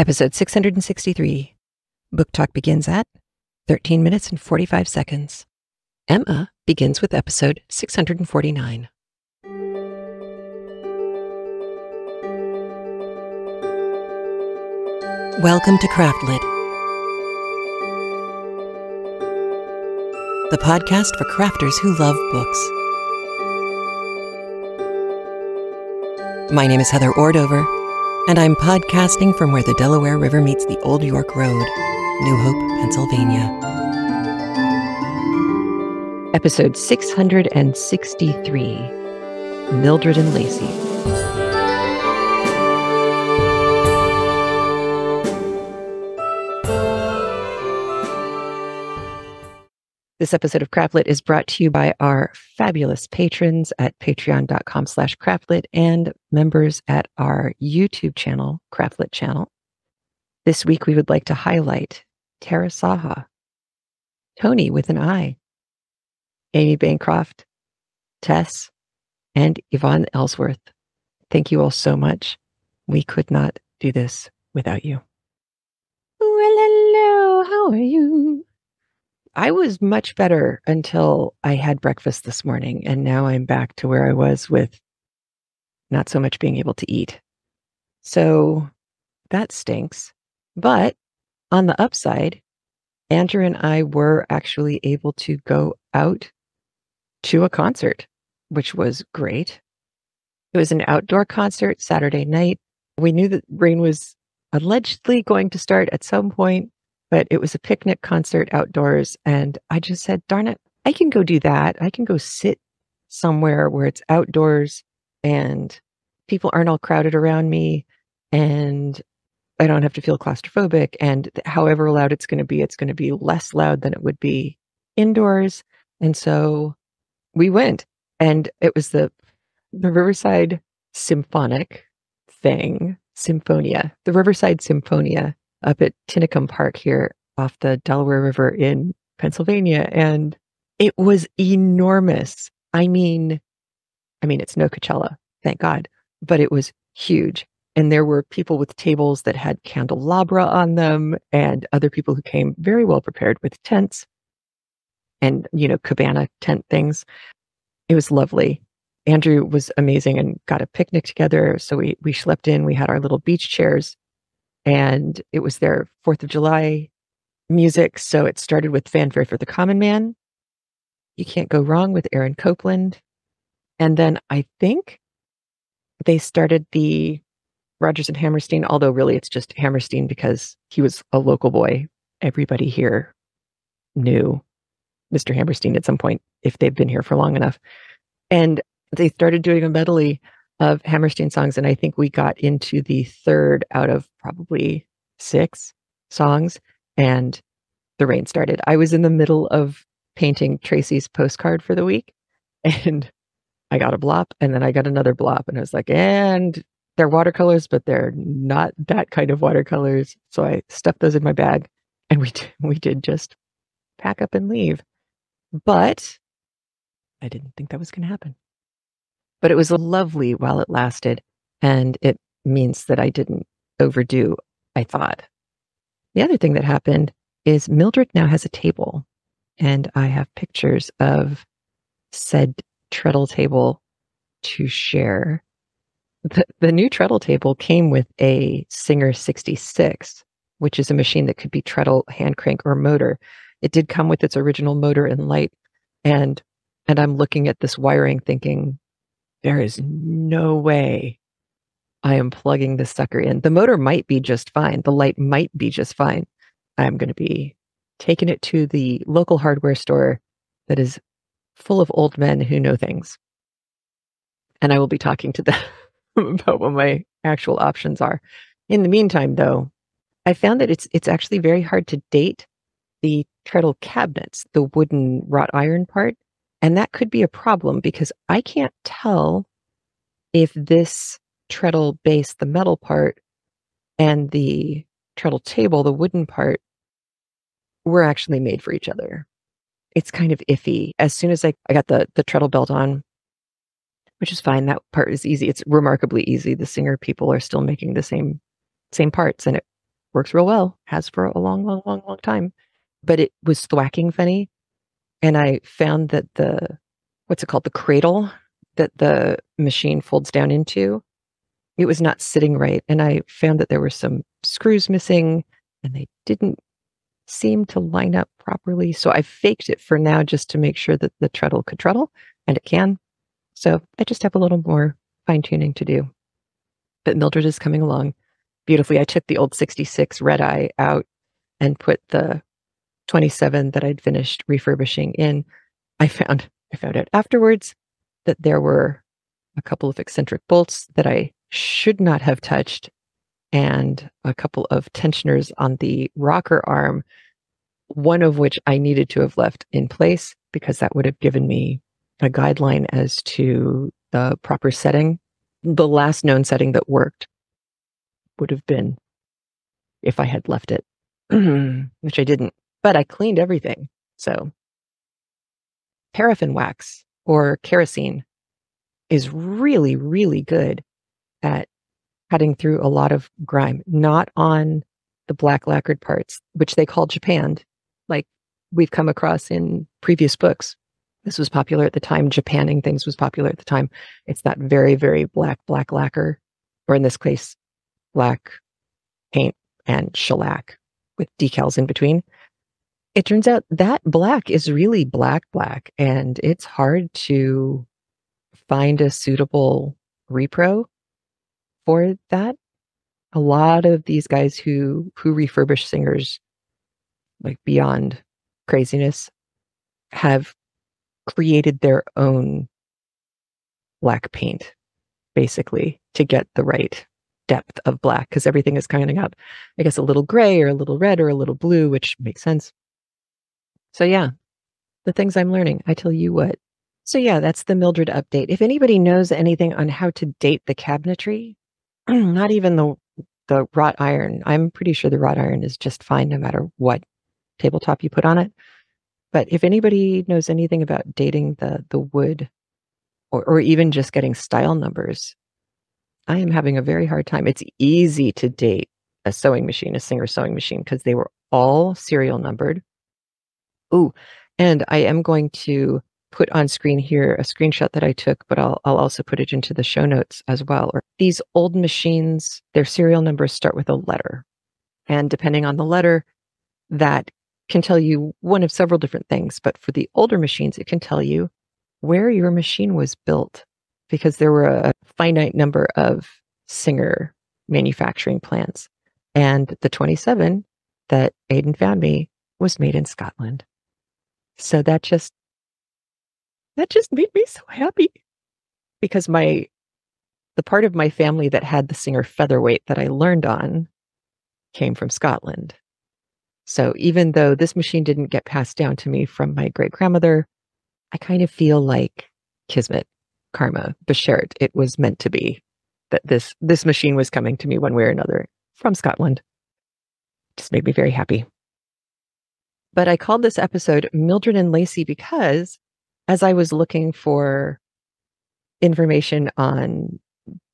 Episode 663. Book Talk begins at 13 minutes and 45 seconds. Emma begins with episode 649. Welcome to CraftLit, the podcast for crafters who love books. My name is Heather Ordover, and I'm podcasting from where the Delaware River meets the Old York Road, New Hope, Pennsylvania. Episode 663, Mildred and Lacey. This episode of CraftLit is brought to you by our fabulous patrons at patreon.com/craftlit and members at our YouTube channel, CraftLit channel. This week, we would like to highlight Tara Saha, Tony with an I, Amy Bancroft, Tess, and Yvonne Ellsworth. Thank you all so much. We could not do this without you. Well, hello, how are you? I was much better until I had breakfast this morning, and now I'm back to where I was with not so much being able to eat. So that stinks. But on the upside, Andrew and I were actually able to go out to a concert, which was great. It was an outdoor concert Saturday night. We knew that rain was allegedly going to start at some point, but it was a picnic concert outdoors, and I just said, darn it, I can go do that. I can go sit somewhere where it's outdoors and people aren't all crowded around me and I don't have to feel claustrophobic, and however loud it's going to be less loud than it would be indoors. And so we went, and it was the Riverside Riverside Symphonia up at Tinicum Park here off the Delaware River in Pennsylvania. And it was enormous. I mean, it's no Coachella, thank God, but it was huge. And there were people with tables that had candelabra on them, and other people who came very well prepared with tents and, cabana tent things. It was lovely. Andrew was amazing and got a picnic together. So we schlepped in, we had our little beach chairs. And it was their 4th of July music. So it started with Fanfare for the Common Man, You Can't Go Wrong with Aaron Copland. And then I think they started the Rodgers and Hammerstein, although really it's just Hammerstein because he was a local boy. Everybody here knew Mr. Hammerstein at some point if they've been here for long enough. And they started doing a medley of Hammerstein songs, and I think we got into the third out of probably 6 songs, and the rain started. I was in the middle of painting Tracy's postcard for the week, and I got a blop, and then I got another blop, and I was like, and they're watercolors, but they're not that kind of watercolors, so I stuffed those in my bag, and we did just pack up and leave, but I didn't think that was going to happen. But it was lovely while it lasted, and it means that I didn't overdo, I thought. The other thing that happened is Mildred now has a table, and I have pictures of said treadle table to share. The new treadle table came with a Singer 66, which is a machine that could be treadle, hand crank, or motor. It did come with its original motor and light, and I'm looking at this wiring thinking, there is no way I am plugging this sucker in. The motor might be just fine. The light might be just fine. I'm going to be taking it to the local hardware store that is full of old men who know things. And I will be talking to them about what my actual options are. In the meantime, though, I found that it's actually very hard to date the treadle cabinets, the wooden wrought iron part. And that could be a problem because I can't tell if this treadle base, the metal part, and the treadle table, the wooden part, were actually made for each other. It's kind of iffy. As soon as I got the treadle belt on, which is fine, that part is easy. It's remarkably easy. The Singer people are still making the same parts, and it works real well, has for a long, long, long, long time. But it was thwacking funny. And I found that the, what's it called? The cradle that the machine folds down into, it was not sitting right. And I found that there were some screws missing and they didn't seem to line up properly. So I faked it for now just to make sure that the treadle could treadle, and it can. So I just have a little more fine tuning to do. But Mildred is coming along beautifully. I took the old 66 red eye out and put the 27 that I'd finished refurbishing in. I found out afterwards that there were a couple of eccentric bolts that I should not have touched, and a couple of tensioners on the rocker arm, one of which I needed to have left in place because that would have given me a guideline as to the proper setting. The last known setting that worked would have been if I had left it, which I didn't, but I cleaned everything. So paraffin wax or kerosene is really, really good at cutting through a lot of grime, not on the black lacquered parts, which they call japanned, like we've come across in previous books. This was popular at the time. Japanning things was popular at the time. It's that very, very black lacquer, or in this case, black paint and shellac with decals in between. It turns out that black is really black, and it's hard to find a suitable repro for that. A lot of these guys who refurbish Singers, like beyond craziness, have created their own black paint, basically, to get the right depth of black, because everything is kind of got, I guess, a little gray or a little red or a little blue, which makes sense. So yeah, the things I'm learning, I tell you what. So yeah, that's the Mildred update. If anybody knows anything on how to date the cabinetry, not even the wrought iron. I'm pretty sure the wrought iron is just fine no matter what tabletop you put on it. But if anybody knows anything about dating the wood, or even just getting style numbers, I am having a very hard time. It's easy to date a sewing machine, a Singer sewing machine, because they were all serial numbered. Ooh, and I am going to put on screen here a screenshot that I took, but I'll also put it into the show notes as well. Or these old machines, their serial numbers start with a letter. And depending on the letter, that can tell you one of several different things. But for the older machines, it can tell you where your machine was built, because there were a finite number of Singer manufacturing plants. And the 27 that Aidan found me was made in Scotland. So that just made me so happy, because the part of my family that had the Singer featherweight that I learned on came from Scotland. So even though this machine didn't get passed down to me from my great-grandmother, I kind of feel like kismet, karma, beshert. It was meant to be that this machine was coming to me one way or another from Scotland. It just made me very happy. But I called this episode Mildred and Lacey because, as I was looking for information on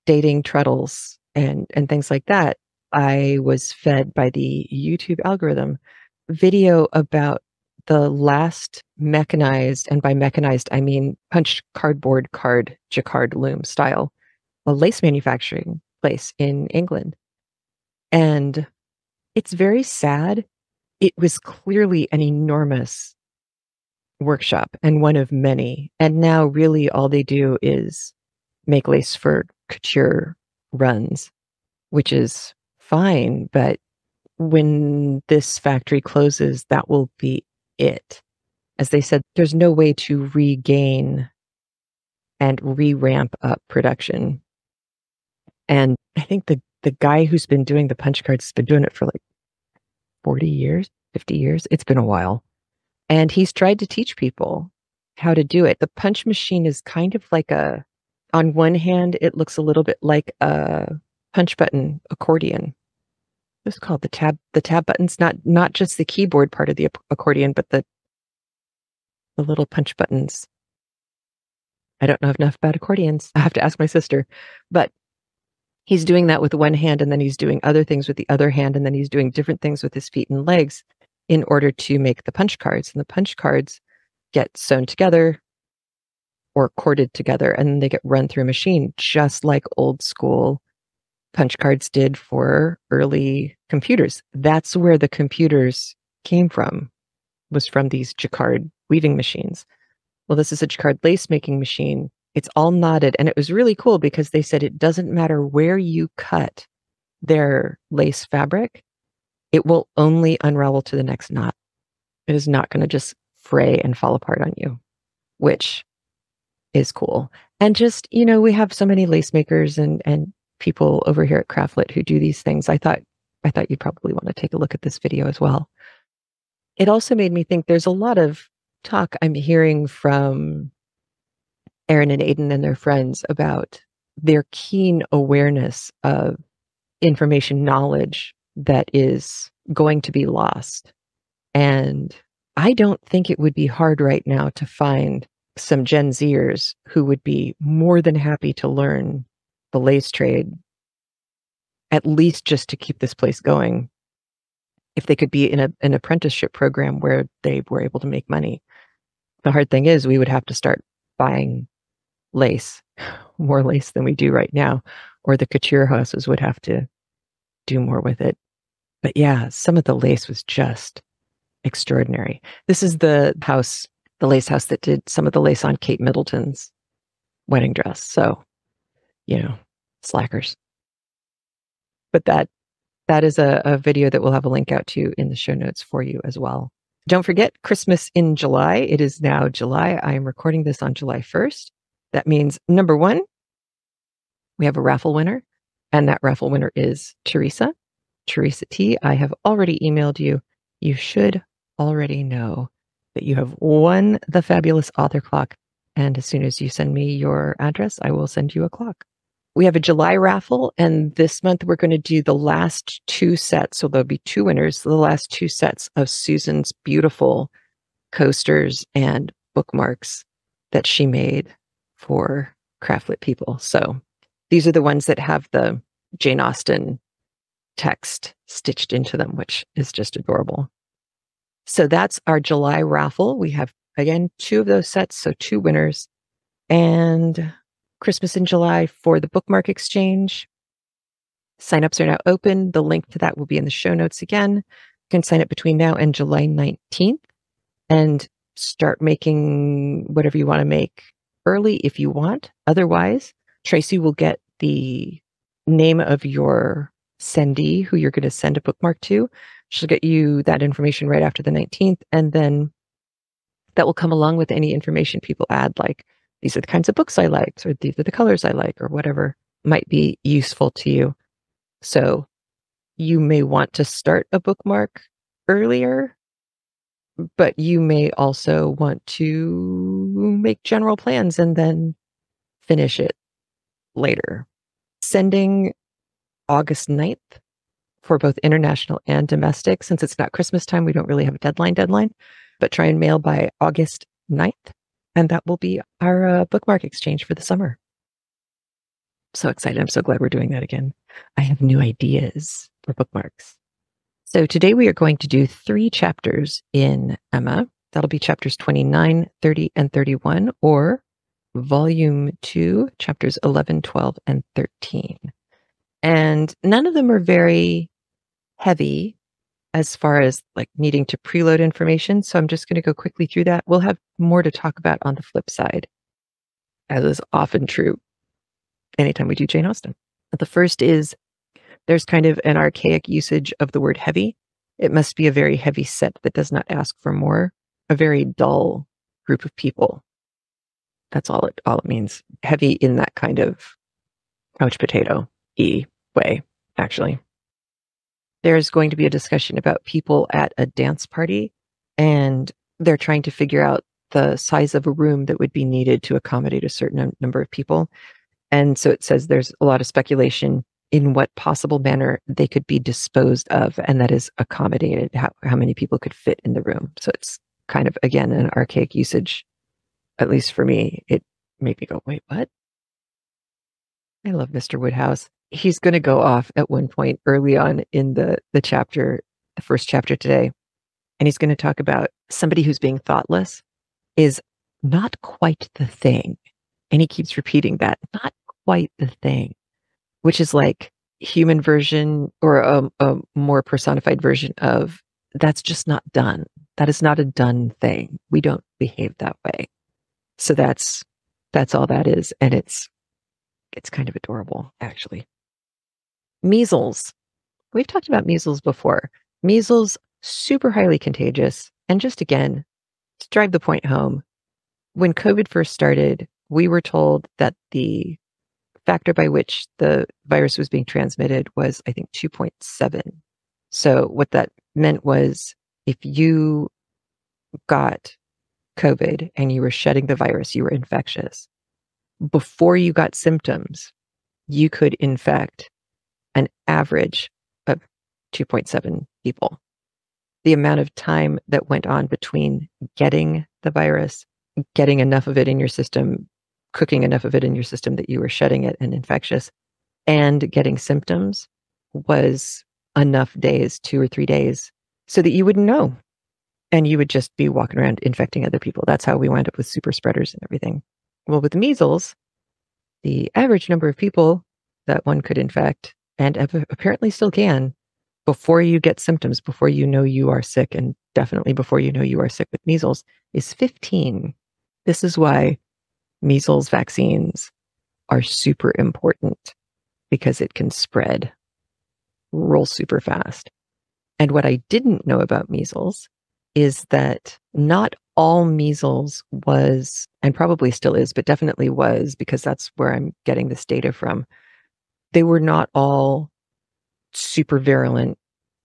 dating treadles and things like that, I was fed by the YouTube algorithm video about the last mechanized, and by mechanized, I mean punched cardboard card, Jacquard loom style, a lace manufacturing place in England. And it's very sad. It was clearly an enormous workshop and one of many, and now really all they do is make lace for couture runs, which is fine, but when this factory closes, that will be it. As they said, there's no way to regain and re-ramp up production. And I think the guy who's been doing the punch cards has been doing it for like 40 years, 50 years. It's been a while. And he's tried to teach people how to do it. The punch machine is kind of like a, on one hand, it looks a little bit like a punch button accordion. It's called the tab buttons, not just the keyboard part of the accordion, but the little punch buttons. I don't know enough about accordions. I have to ask my sister. But he's doing that with one hand, and then he's doing other things with the other hand, and then he's doing different things with his feet and legs in order to make the punch cards. And the punch cards get sewn together or corded together, and they get run through a machine, just like old school punch cards did for early computers. That's where the computers came from, was from these Jacquard weaving machines. Well, this is a Jacquard lace making machine. It's all knotted. And it was really cool because they said it doesn't matter where you cut their lace fabric, it will only unravel to the next knot. It is not going to just fray and fall apart on you, which is cool. And just, you know, we have so many lace makers and people over here at CraftLit who do these things. I thought you'd probably want to take a look at this video as well. It also made me think there's a lot of talk I'm hearing from Aaron and Aiden and their friends about their keen awareness of information, knowledge that is going to be lost. And I don't think it would be hard right now to find some Gen Zers who would be more than happy to learn the lace trade, at least just to keep this place going, if they could be in an apprenticeship program where they were able to make money. The hard thing is we would have to start buying lace, more lace than we do right now, or the couture houses would have to do more with it. But yeah, some of the lace was just extraordinary. This is the house, the lace house that did some of the lace on Kate Middleton's wedding dress. So, you know, slackers. But that is a video that we'll have a link out to in the show notes for you as well. Don't forget, Christmas in July. It is now July. I am recording this on July 1st. That means, number one, we have a raffle winner, and that raffle winner is Teresa. Teresa T. I have already emailed you. You should already know that you have won the fabulous author clock, and as soon as you send me your address, I will send you a clock. We have a July raffle, and this month we're going to do the last two sets. So there'll be two winners, the last two sets of Susan's beautiful coasters and bookmarks that she made for CraftLit people. So these are the ones that have the Jane Austen text stitched into them, which is just adorable. So that's our July raffle. We have, again, two of those sets, so two winners. And Christmas in July for the bookmark exchange. Signups are now open. The link to that will be in the show notes again. You can sign up between now and July 19th and start making whatever you want to make early if you want. Otherwise, Tracy will get the name of your sendee, who you're going to send a bookmark to. She'll get you that information right after the 19th, and then that will come along with any information people add, like these are the kinds of books I liked, or these are the colors I like, or whatever might be useful to you. So you may want to start a bookmark earlier, but you may also want to make general plans and then finish it later. Sending August 9th for both international and domestic. Since it's not Christmas time, we don't really have a deadline, but try and mail by August 9th. And that will be our bookmark exchange for the summer. So excited. I'm so glad we're doing that again. I have new ideas for bookmarks. So today we are going to do three chapters in Emma. That'll be chapters 29, 30, and 31, or volume 2, chapters 11, 12, and 13. And none of them are very heavy as far as like needing to preload information. So I'm just going to go quickly through that. We'll have more to talk about on the flip side, as is often true anytime we do Jane Austen. But the first is there's kind of an archaic usage of the word heavy. It must be a very heavy set that does not ask for more, a very dull group of people. That's all it means. Heavy in that kind of couch potato-y way, actually. There's going to be a discussion about people at a dance party, and they're trying to figure out the size of a room that would be needed to accommodate a certain number of people. And so it says there's a lot of speculation in what possible manner they could be disposed of, and that is accommodated, how many people could fit in the room. So it's kind of, again, an archaic usage. At least for me, it made me go, wait, what? I love Mr. Woodhouse. he's going to go off at one point early on in the chapter, the first chapter today, and he's going to talk about somebody who's being thoughtless is not quite the thing. And he keeps repeating that, not quite the thing, which is like human version or a more personified version of that's just not done. That is not a done thing. We don't behave that way. So that's all that is. And it's kind of adorable, actually. Measles. We've talked about measles before. Measles, super highly contagious. And just again, to drive the point home, when COVID first started, we were told that the factor by which the virus was being transmitted was, I think, 2.7. So what that meant was if you got COVID and you were shedding the virus, you were infectious. Before you got symptoms, you could infect an average of 2.7 people. The amount of time that went on between getting the virus, getting enough of it in your system, cooking enough of it in your system that you were shedding it and infectious, and getting symptoms was enough days, 2 or 3 days, so that you wouldn't know. And you would just be walking around infecting other people. That's how we wound up with super spreaders and everything. Well, with measles, the average number of people that one could infect, and apparently still can, before you get symptoms, before you know you are sick, and definitely before you know you are sick with measles, is 15. This is why measles vaccines are super important, because it can spread real super fast. And what I didn't know about measles is that not all measles was, and probably still is, but definitely was, because that's where I'm getting this data from. They were not all super virulent,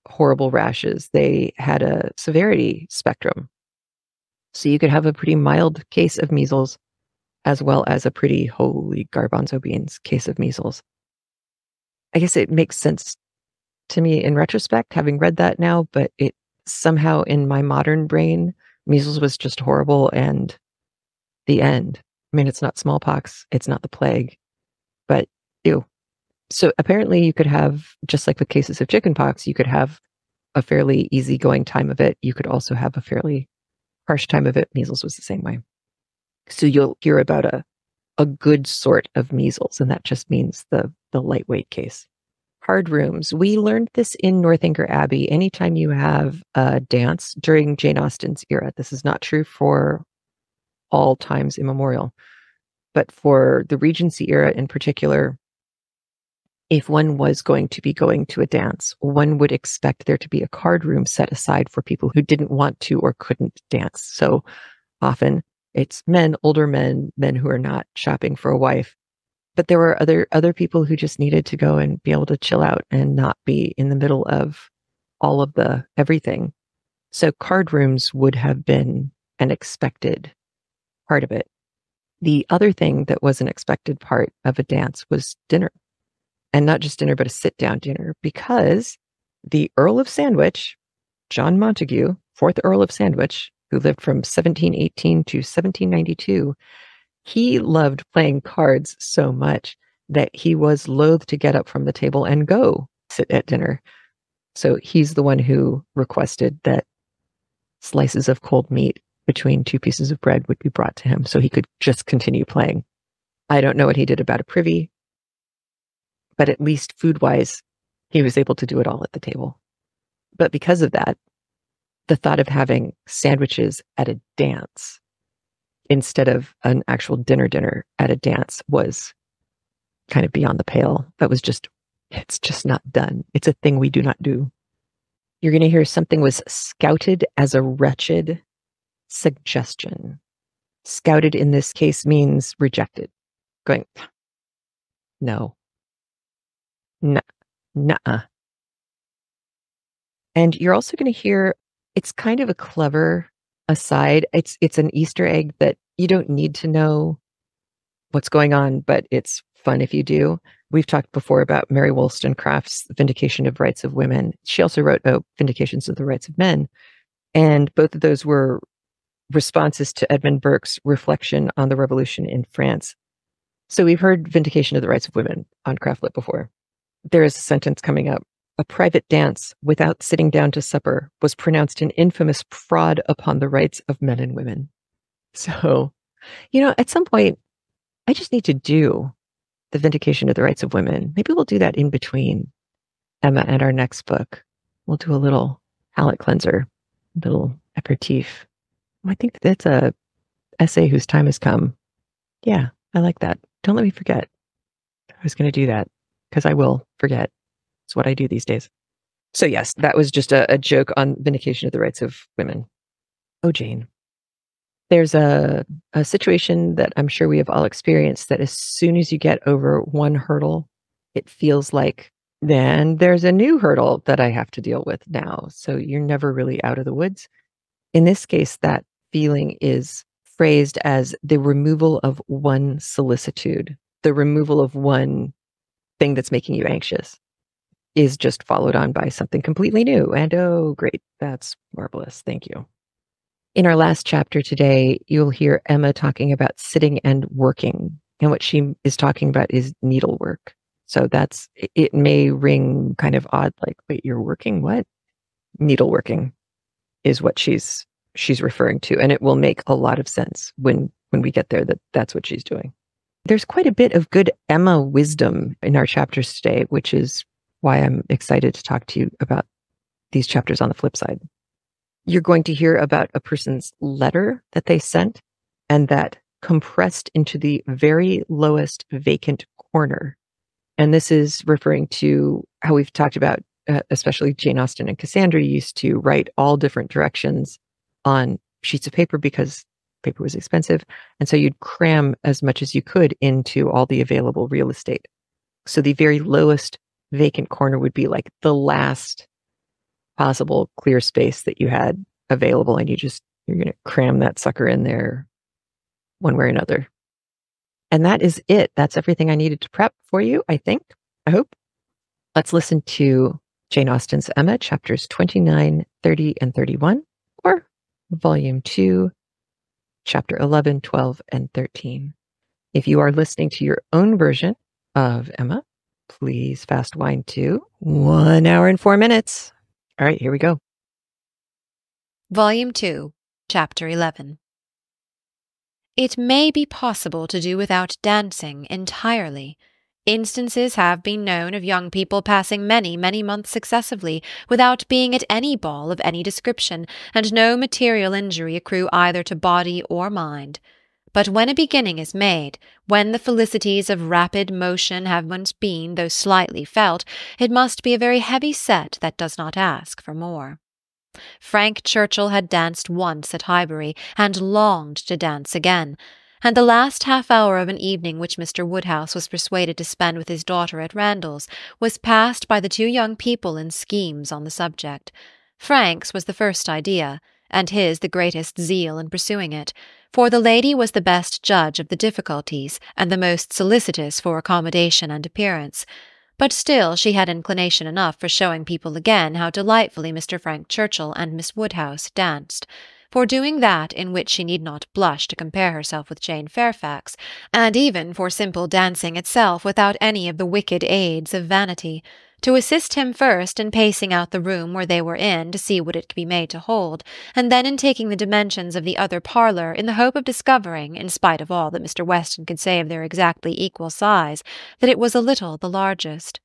horrible rashes. They had a severity spectrum. So you could have a pretty mild case of measles, as well as a pretty, holy garbanzo beans, case of measles. I guess it makes sense to me in retrospect, having read that now, but it somehow in my modern brain, measles was just horrible and the end. I mean, it's not smallpox, it's not the plague, but ew. So apparently you could have, just like with cases of chickenpox, you could have a fairly easygoing time of it. You could also have a fairly harsh time of it. Measles was the same way. So you'll hear about a good sort of measles, and that just means the lightweight case. Hard rooms. We learned this in Northanger Abbey. Anytime you have a dance during Jane Austen's era, this is not true for all times immemorial, but for the Regency era in particular, if one was going to be going to a dance, one would expect there to be a card room set aside for people who didn't want to or couldn't dance. So often it's men, older men, men who are not shopping for a wife. But there were other people who just needed to go and be able to chill out and not be in the middle of all of the everything. So card rooms would have been an expected part of it. The other thing that was an expected part of a dance was dinner. And not just dinner, but a sit-down dinner, because the Earl of Sandwich, John Montague, 4th Earl of Sandwich, who lived from 1718 to 1792, he loved playing cards so much that he was loath to get up from the table and go sit at dinner. So he's the one who requested that slices of cold meat between two pieces of bread would be brought to him so he could just continue playing. I don't know what he did about a privy, but at least food-wise, he was able to do it all at the table. But because of that, the thought of having sandwiches at a dance instead of an actual dinner at a dance was kind of beyond the pale. That was just, it's just not done. It's a thing we do not do. You're going to hear something was scouted as a wretched suggestion. Scouted in this case means rejected. Going, no. Nuh-uh. And you're also going to hear, it's kind of a clever aside. It's an Easter egg that you don't need to know what's going on, but it's fun if you do. We've talked before about Mary Wollstonecraft's Vindication of Rights of Women. She also wrote Vindications of the Rights of Men. And both of those were responses to Edmund Burke's reflection on the revolution in France. So we've heard Vindication of the Rights of Women on CraftLit before. There is a sentence coming up. A private dance without sitting down to supper was pronounced an infamous fraud upon the rights of men and women. So, you know, at some point, I just need to do the vindication of the rights of women. Maybe we'll do that in between Emma and our next book. We'll do a little palate cleanser, a little aperitif. I think that's a essay whose time has come. Yeah, I like that. Don't let me forget. I was going to do that because I will forget. It's what I do these days. So yes, that was just a joke on vindication of the rights of women. Oh, Jane. There's a situation that I'm sure we have all experienced that as soon as you get over one hurdle, it feels like then there's a new hurdle that I have to deal with now. So you're never really out of the woods. In this case, that feeling is phrased as the removal of one solicitude. The removal of one thing that's making you anxious is just followed on by something completely new. And oh, great. That's marvelous. Thank you. In our last chapter today, you'll hear Emma talking about sitting and working. And what she is talking about is needlework. So that's, it may ring kind of odd, like, wait, you're working? What? Needleworking is what she's referring to. And it will make a lot of sense when we get there that that's what she's doing. There's quite a bit of good Emma wisdom in our chapters today, which is why I'm excited to talk to you about these chapters on the flip side. You're going to hear about a person's letter that they sent and that compressed into the very lowest vacant corner. And this is referring to how we've talked about, especially Jane Austen and Cassandra used to write all different directions on sheets of paper because paper was expensive. And so you'd cram as much as you could into all the available real estate. So the very lowest vacant corner would be like the last possible clear space that you had available. And you're going to cram that sucker in there one way or another. And that is it. That's everything I needed to prep for you, I think. I hope. Let's listen to Jane Austen's Emma, chapters 29, 30, and 31, or volume 2, chapter 11, 12, and 13. If you are listening to your own version of Emma, please fast wind to 1 hour and 4 minutes. All right, here we go. Volume 2, Chapter 11. It may be possible to do without dancing entirely. Instances have been known of young people passing many, many months successively without being at any ball of any description, and no material injury accrue either to body or mind. But when a beginning is made, when the felicities of rapid motion have once been, though slightly felt, it must be a very heavy set that does not ask for more. Frank Churchill had danced once at Highbury, and longed to dance again, and the last half-hour of an evening which Mr. Woodhouse was persuaded to spend with his daughter at Randall's was passed by the two young people in schemes on the subject. Frank's was the first idea, and his the greatest zeal in pursuing it, for the lady was the best judge of the difficulties, and the most solicitous for accommodation and appearance. But still she had inclination enough for showing people again how delightfully Mr. Frank Churchill and Miss Woodhouse danced, for doing that in which she need not blush to compare herself with Jane Fairfax, and even for simple dancing itself without any of the wicked aids of vanity, to assist him first in pacing out the room where they were in to see what it could be made to hold, and then in taking the dimensions of the other parlour in the hope of discovering, in spite of all that Mr. Weston could say of their exactly equal size, that it was a little the largest.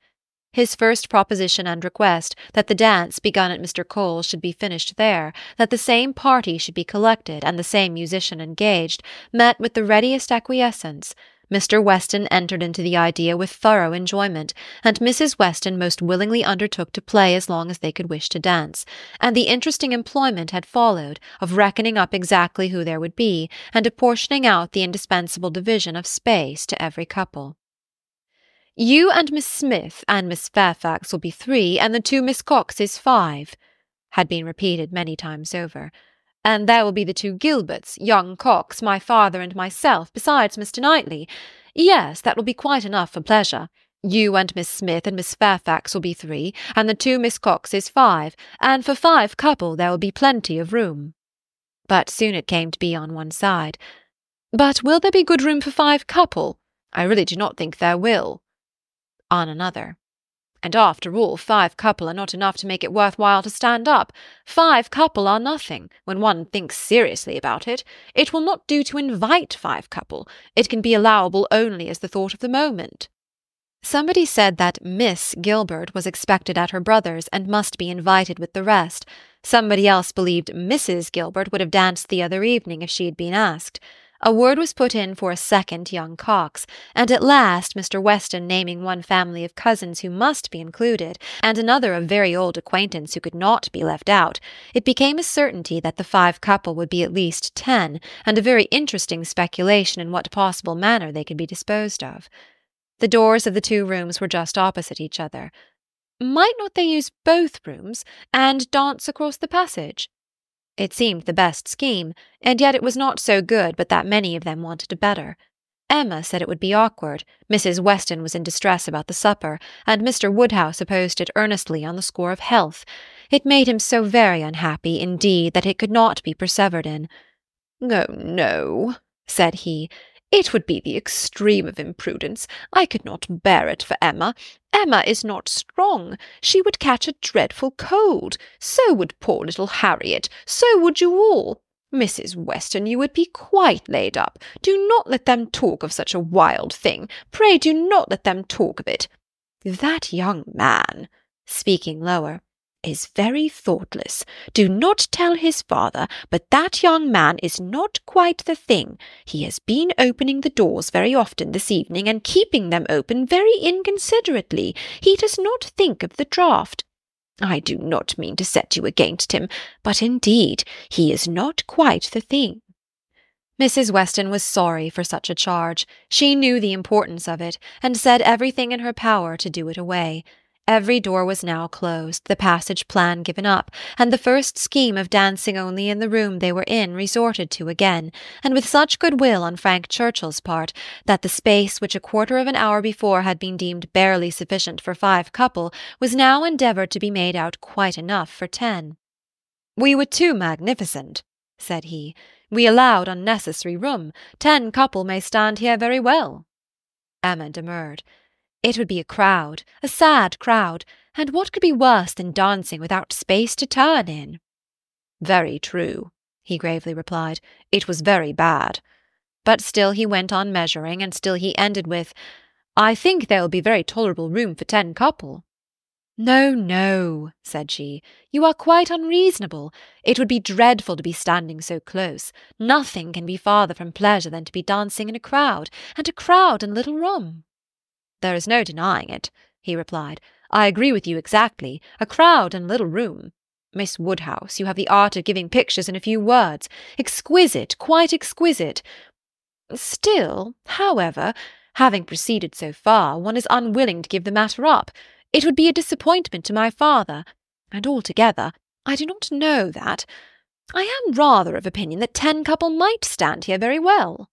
His first proposition and request, that the dance begun at Mr. Cole's should be finished there, that the same party should be collected and the same musician engaged, met with the readiest acquiescence. Mr. Weston entered into the idea with thorough enjoyment, and Mrs. Weston most willingly undertook to play as long as they could wish to dance, and the interesting employment had followed of reckoning up exactly who there would be, and apportioning out the indispensable division of space to every couple. You and Miss Smith and Miss Fairfax will be 3, and the 2 Miss Coxes 5, had been repeated many times over. And there will be the 2 Gilberts, young Cox, my father, and myself, besides Mr. Knightley. Yes, that will be quite enough for pleasure. You and Miss Smith and Miss Fairfax will be 3, and the 2 Miss Coxes 5, and for 5 couple there will be plenty of room. But soon it came to be on one side. But will there be good room for 5 couple? I really do not think there will. On another. And after all, 5 couple are not enough to make it worthwhile to stand up. 5 couple are nothing, when one thinks seriously about it. It will not do to invite 5 couple. It can be allowable only as the thought of the moment. Somebody said that Miss Gilbert was expected at her brother's and must be invited with the rest. Somebody else believed Mrs. Gilbert would have danced the other evening if she had been asked. A word was put in for a second young Cox, and at last Mr. Weston naming one family of cousins who must be included, and another of very old acquaintance who could not be left out, it became a certainty that the 5 couple would be at least 10, and a very interesting speculation in what possible manner they could be disposed of. The doors of the 2 rooms were just opposite each other. Might not they use both rooms, and dance across the passage? It seemed the best scheme, and yet it was not so good but that many of them wanted a better. Emma said it would be awkward, Mrs. Weston was in distress about the supper, and Mr. Woodhouse opposed it earnestly on the score of health. It made him so very unhappy, indeed, that it could not be persevered in. "Oh, no," said he. "It would be the extreme of imprudence. I could not bear it for Emma. Emma is not strong. She would catch a dreadful cold. So would poor little Harriet. So would you all. Mrs. Weston, you would be quite laid up. Do not let them talk of such a wild thing. Pray do not let them talk of it. That young man," speaking lower, "is very thoughtless. Do not tell his father, but that young man is not quite the thing. He has been opening the doors very often this evening, and keeping them open very inconsiderately. He does not think of the draught. I do not mean to set you against him, but indeed he is not quite the thing." Mrs. Weston was sorry for such a charge. She knew the importance of it, and said everything in her power to do it away. Every door was now closed, the passage plan given up, and the first scheme of dancing only in the room they were in resorted to again, and with such goodwill on Frank Churchill's part, that the space which a quarter of an hour before had been deemed barely sufficient for 5 couple was now endeavoured to be made out quite enough for 10. "We were too magnificent," said he. "We allowed unnecessary room. 10 couple may stand here very well." Emma demurred. It would be a crowd, a sad crowd, and what could be worse than dancing without space to turn in? "Very true," he gravely replied. "It was very bad." But still he went on measuring, and still he ended with, "I think there will be very tolerable room for 10 couple." "No, no," said she, "you are quite unreasonable. It would be dreadful to be standing so close. Nothing can be farther from pleasure than to be dancing in a crowd, and a crowd in little room." "There is no denying it," he replied. "I agree with you exactly. A crowd and little room. Miss Woodhouse, you have the art of giving pictures in a few words. Exquisite, quite exquisite. Still, however, having proceeded so far, one is unwilling to give the matter up. It would be a disappointment to my father, and altogether, I do not know that. I am rather of opinion that 10 couple might stand here very well."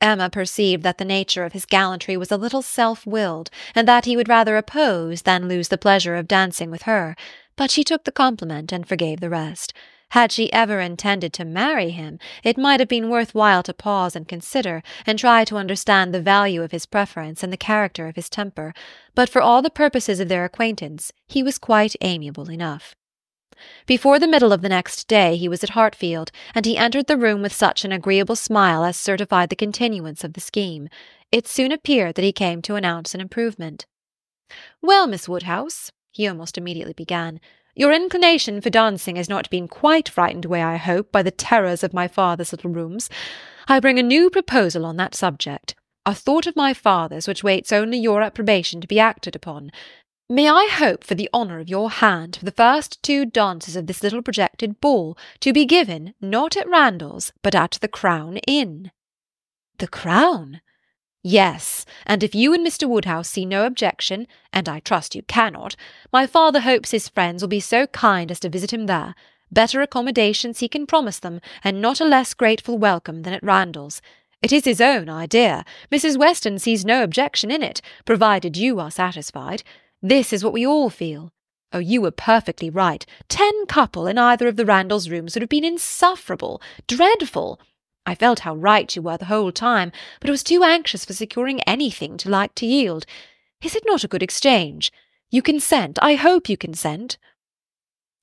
Emma perceived that the nature of his gallantry was a little self-willed, and that he would rather oppose than lose the pleasure of dancing with her, but she took the compliment and forgave the rest. Had she ever intended to marry him, it might have been worth while to pause and consider, and try to understand the value of his preference and the character of his temper, but for all the purposes of their acquaintance he was quite amiable enough. Before the middle of the next day he was at Hartfield, and he entered the room with such an agreeable smile as certified the continuance of the scheme. It soon appeared that he came to announce an improvement. "Well, Miss Woodhouse," he almost immediately began, "your inclination for dancing has not been quite frightened away, I hope, by the terrors of my father's little rooms. I bring a new proposal on that subject, a thought of my father's which waits only your approbation to be acted upon. May I hope for the honour of your hand for the first 2 dances of this little projected ball to be given, not at Randall's, but at the Crown Inn?" "The Crown?" "Yes, and if you and Mr. Woodhouse see no objection, and I trust you cannot, my father hopes his friends will be so kind as to visit him there. Better accommodations he can promise them, and not a less grateful welcome than at Randall's. It is his own idea. Mrs. Weston sees no objection in it, provided you are satisfied. This is what we all feel. Oh, you were perfectly right. 10 couple in either of the Randall's rooms would have been insufferable, dreadful. I felt how right you were the whole time, but was too anxious for securing anything to like to yield. Is it not a good exchange? You consent. I hope you consent.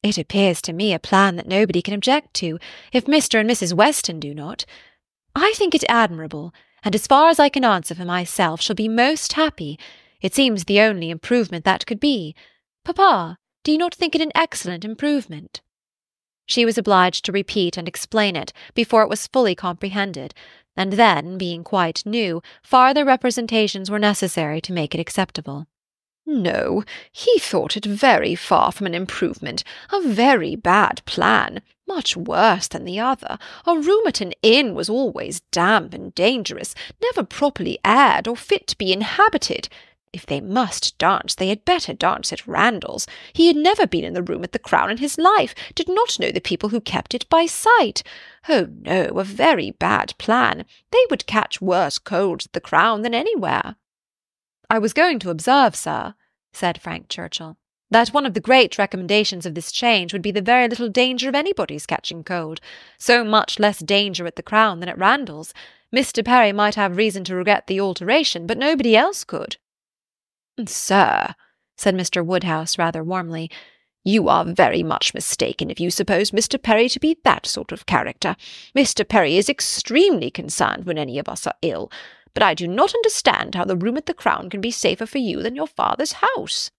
It appears to me a plan that nobody can object to, if Mr. and Mrs. Weston do not. I think it admirable, and as far as I can answer for myself, shall be most happy. It seems the only improvement that could be. Papa, do you not think it an excellent improvement?" She was obliged to repeat and explain it before it was fully comprehended, and then, being quite new, farther representations were necessary to make it acceptable. "No, he thought it very far from an improvement, a very bad plan, much worse than the other. A room at an inn was always damp and dangerous, never properly aired or fit to be inhabited. If they must dance, they had better dance at Randall's. He had never been in the room at the Crown in his life, did not know the people who kept it by sight. Oh, no, a very bad plan. They would catch worse colds at the Crown than anywhere." "I was going to observe, sir," said Frank Churchill, "that one of the great recommendations of this change would be the very little danger of anybody's catching cold. So much less danger at the Crown than at Randall's. Mr. Perry might have reason to regret the alteration, but nobody else could." "Sir," said Mr. Woodhouse rather warmly, "you are very much mistaken if you suppose Mr. Perry to be that sort of character. Mr. Perry is extremely concerned when any of us are ill, but I do not understand how the room at the Crown can be safer for you than your father's house."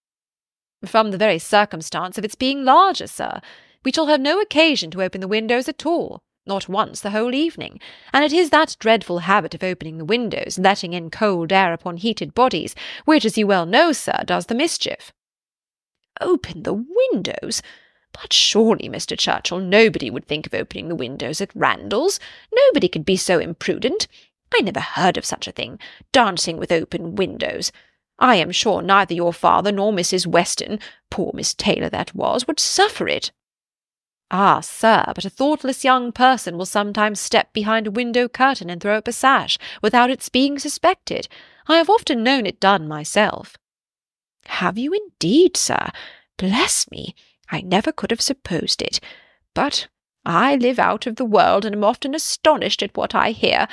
"From the very circumstance of its being larger, sir. We shall have no occasion to open the windows at all, not once the whole evening, and it is that dreadful habit of opening the windows, letting in cold air upon heated bodies, which, as you well know, sir, does the mischief." "Open the windows? But surely, Mr. Churchill, nobody would think of opening the windows at Randall's. Nobody could be so imprudent. I never heard of such a thing, dancing with open windows. I am sure neither your father nor Mrs. Weston, poor Miss Taylor that was, would suffer it." "Ah, sir, but a thoughtless young person will sometimes step behind a window curtain and throw up a sash, without its being suspected. I have often known it done myself." "Have you indeed, sir? Bless me, I never could have supposed it. But I live out of the world, and am often astonished at what I hear.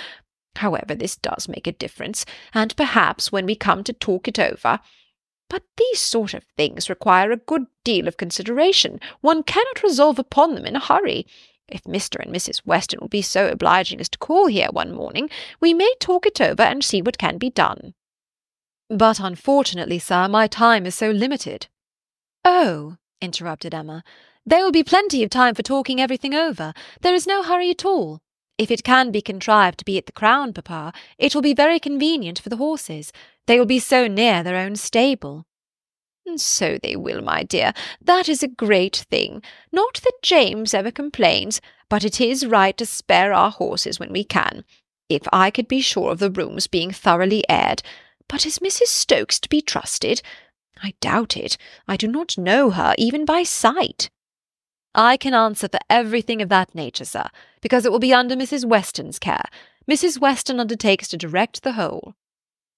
However, this does make a difference, and perhaps when we come to talk it over— But these sort of things require a good deal of consideration. One cannot resolve upon them in a hurry. If Mr. and Mrs. Weston will be so obliging as to call here one morning, we may talk it over and see what can be done." "But unfortunately, sir, my time is so limited." "Oh," interrupted Emma, "there will be plenty of time for talking everything over. There is no hurry at all. If it can be contrived to be at the Crown, papa, it will be very convenient for the horses. They will be so near their own stable." "So they will, my dear. That is a great thing. Not that James ever complains, but it is right to spare our horses when we can. If I could be sure of the rooms being thoroughly aired. But is Mrs. Stokes to be trusted? I doubt it. I do not know her, even by sight." "I can answer for everything of that nature, sir, because it will be under Mrs. Weston's care. Mrs. Weston undertakes to direct the whole."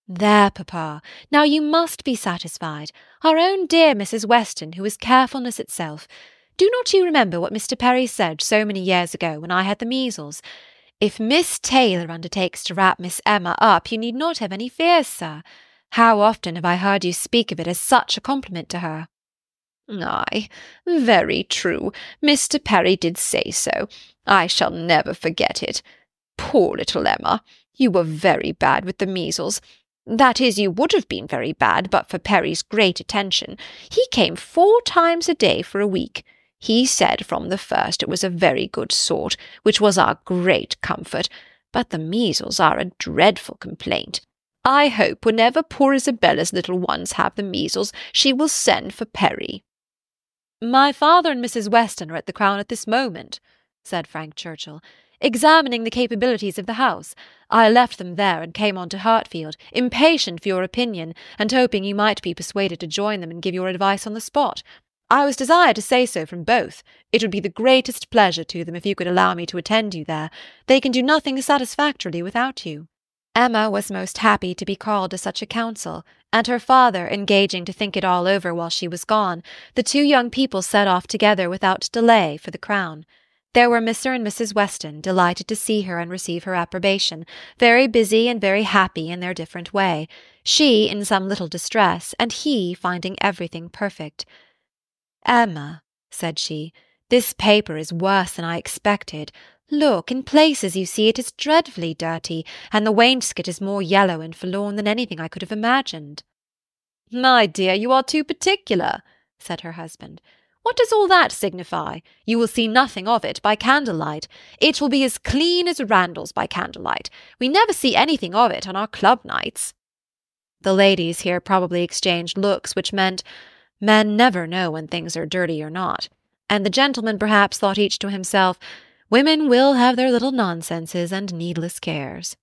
"There, papa. Now you must be satisfied. Our own dear Mrs. Weston, who is carefulness itself. Do not you remember what Mr. Perry said so many years ago when I had the measles? If Miss Taylor undertakes to wrap Miss Emma up, you need not have any fears, sir. How often have I heard you speak of it as such a compliment to her?" "Aye, very true. Mr. Perry did say so. I shall never forget it. Poor little Emma, you were very bad with the measles. That is, you would have been very bad but for Perry's great attention. He came 4 times a day for a week. He said from the first it was a very good sort, which was our great comfort. But the measles are a dreadful complaint. I hope whenever poor Isabella's little ones have the measles, she will send for Perry." "My father and Mrs. Weston are at the Crown at this moment," said Frank Churchill, "examining the capabilities of the house. I left them there and came on to Hartfield, impatient for your opinion, and hoping you might be persuaded to join them and give your advice on the spot. I was desired to say so from both. It would be the greatest pleasure to them if you could allow me to attend you there. They can do nothing satisfactorily without you." Emma was most happy to be called to such a council, and her father engaging to think it all over while she was gone, the 2 young people set off together without delay for the Crown. There were Mr. and Mrs. Weston, delighted to see her and receive her approbation, very busy and very happy in their different way, she in some little distress, and he finding everything perfect. "Emma," said she, "this paper is worse than I expected. Look, in places you see it is dreadfully dirty, and the wainscot is more yellow and forlorn than anything I could have imagined." "My dear, you are too particular," said her husband. "What does all that signify? You will see nothing of it by candlelight. It will be as clean as Randall's by candlelight. We never see anything of it on our club nights." The ladies here probably exchanged looks which meant, "Men never know when things are dirty or not," and the gentlemen perhaps thought each to himself, "Women will have their little nonsenses and needless cares."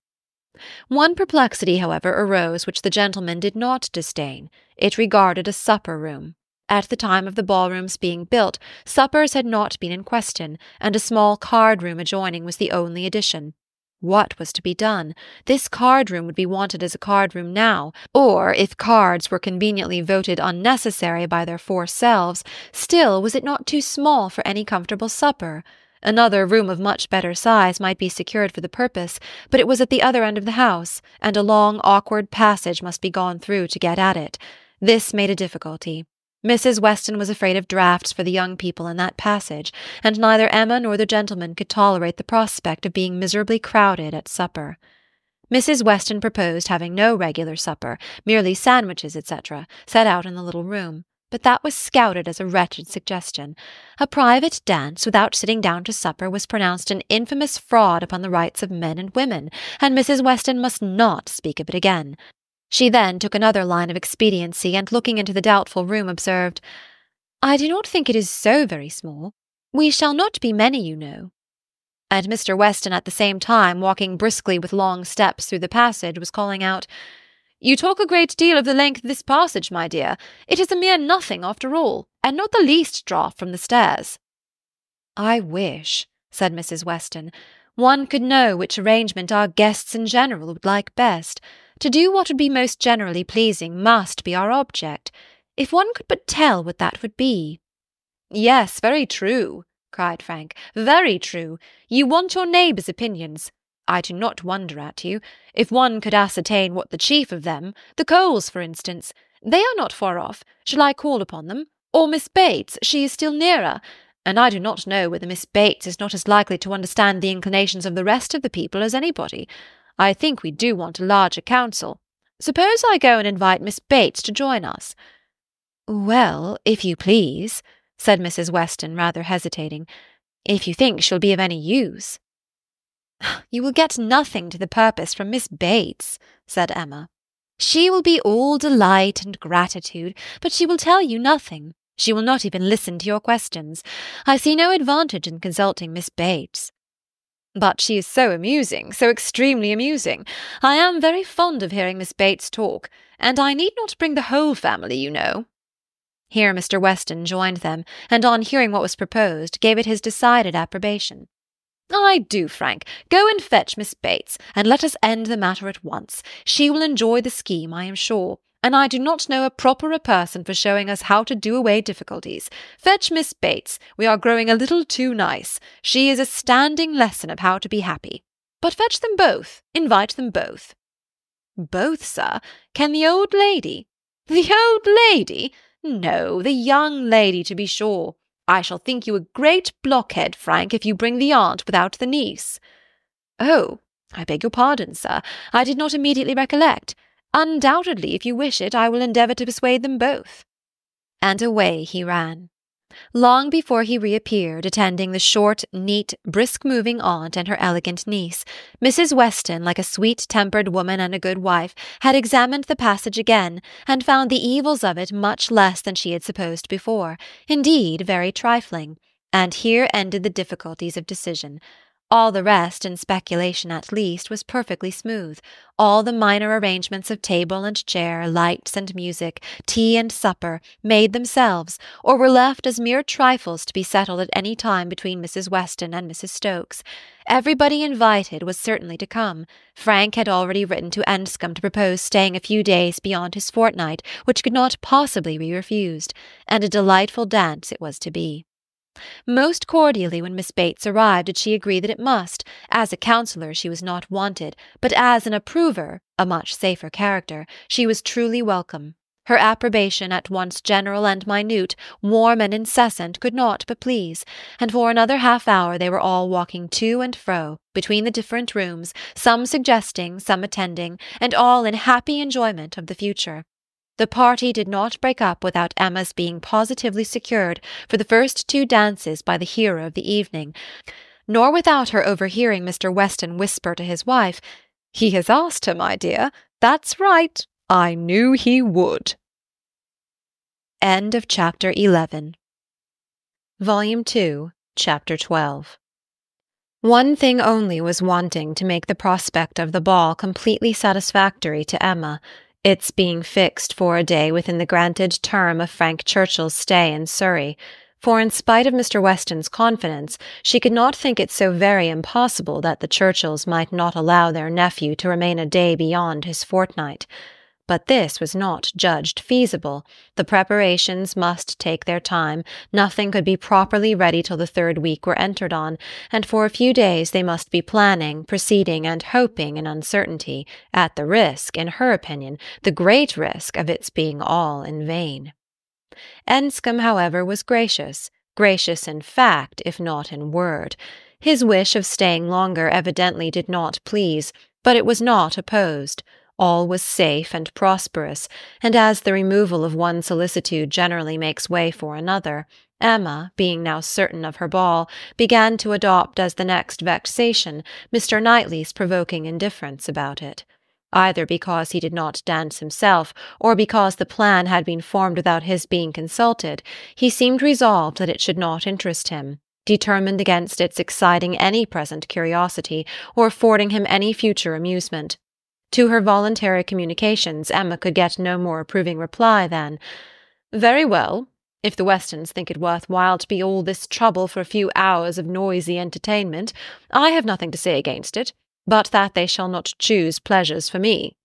One perplexity, however, arose which the gentlemen did not disdain. It regarded a supper-room. At the time of the ballrooms being built, suppers had not been in question, and a small card-room adjoining was the only addition. What was to be done? This card-room would be wanted as a card-room now, or, if cards were conveniently voted unnecessary by their four selves, still was it not too small for any comfortable supper? Another room of much better size might be secured for the purpose, but it was at the other end of the house, and a long, awkward passage must be gone through to get at it. This made a difficulty. Mrs. Weston was afraid of draughts for the young people in that passage, and neither Emma nor the gentleman could tolerate the prospect of being miserably crowded at supper. Mrs. Weston proposed having no regular supper, merely sandwiches, etc., set out in the little room, but that was scouted as a wretched suggestion. A private dance without sitting down to supper was pronounced an infamous fraud upon the rights of men and women, and Mrs. Weston must not speak of it again. She then took another line of expediency, and looking into the doubtful room, observed, "I do not think it is so very small. We shall not be many, you know." And Mr. Weston, at the same time, walking briskly with long steps through the passage, was calling out, "You talk a great deal of the length of this passage, my dear. It is a mere nothing, after all, and not the least draught from the stairs." "I wish," said Mrs. Weston, "one could know which arrangement our guests in general would like best. To do what would be most generally pleasing must be our object. If one could but tell what that would be." "Yes, very true," cried Frank. "Very true. You want your neighbours' opinions. I do not wonder at you. If one could ascertain what the chief of them, the Coles, for instance, they are not far off. Shall I call upon them? Or Miss Bates, she is still nearer. And I do not know whether Miss Bates is not as likely to understand the inclinations of the rest of the people as anybody. I think we do want a larger council. Suppose I go and invite Miss Bates to join us." "Well, if you please," said Mrs. Weston, rather hesitating, "if you think she'll be of any use." "You will get nothing to the purpose from Miss Bates," said Emma. "She will be all delight and gratitude, but she will tell you nothing. She will not even listen to your questions. I see no advantage in consulting Miss Bates." "But she is so amusing, so extremely amusing. I am very fond of hearing Miss Bates talk, and I need not bring the whole family, you know." Here Mr. Weston joined them, and on hearing what was proposed, gave it his decided approbation. "I do, Frank. Go and fetch Miss Bates, and let us end the matter at once. She will enjoy the scheme, I am sure, and I do not know a properer person for showing us how to do away difficulties. Fetch Miss Bates. We are growing a little too nice. She is a standing lesson of how to be happy. But fetch them both. Invite them both." "Both, sir? Can the old lady—" "The old lady? No, the young lady, to be sure. I shall think you a great blockhead, Frank, if you bring the aunt without the niece." "Oh, I beg your pardon, sir. I did not immediately recollect. Undoubtedly, if you wish it, I will endeavour to persuade them both." And away he ran. Long before he reappeared, attending the short, neat, brisk-moving aunt and her elegant niece, Mrs. Weston, like a sweet-tempered woman and a good wife, had examined the passage again, and found the evils of it much less than she had supposed before, indeed very trifling, and here ended the difficulties of decision. All the rest, in speculation at least, was perfectly smooth. All the minor arrangements of table and chair, lights and music, tea and supper, made themselves, or were left as mere trifles to be settled at any time between Mrs. Weston and Mrs. Stokes. Everybody invited was certainly to come. Frank had already written to Enscombe to propose staying a few days beyond his fortnight, which could not possibly be refused, and a delightful dance it was to be. Most cordially when Miss Bates arrived did she agree that it must, as a counsellor she was not wanted, but as an approver, a much safer character, she was truly welcome. Her approbation, at once general and minute, warm and incessant, could not but please, and for another half-hour they were all walking to and fro, between the different rooms, some suggesting, some attending, and all in happy enjoyment of the future. The party did not break up without Emma's being positively secured for the first two dances by the hero of the evening, nor without her overhearing Mr. Weston whisper to his wife, "He has asked her, my dear. That's right. I knew he would." End of Chapter 11. Volume 2, Chapter 12. One thing only was wanting to make the prospect of the ball completely satisfactory to Emma, its being fixed for a day within the granted term of Frank Churchill's stay in Surrey, for in spite of Mr. Weston's confidence, she could not think it so very impossible that the Churchills might not allow their nephew to remain a day beyond his fortnight. But this was not judged feasible. The preparations must take their time. Nothing could be properly ready till the third week were entered on, and for a few days they must be planning, proceeding, and hoping in uncertainty, at the risk, in her opinion, the great risk of its being all in vain. Enscombe, however, was gracious, gracious in fact, if not in word. His wish of staying longer evidently did not please, but it was not opposed. All was safe and prosperous, and as the removal of one solicitude generally makes way for another, Emma, being now certain of her ball, began to adopt as the next vexation Mr. Knightley's provoking indifference about it, either because he did not dance himself, or because the plan had been formed without his being consulted. He seemed resolved that it should not interest him, determined against its exciting any present curiosity, or affording him any future amusement. To her voluntary communications Emma could get no more approving reply than, "Very well, if the Westons think it worth while to be all this trouble for a few hours of noisy entertainment, I have nothing to say against it, but that they shall not choose pleasures for me.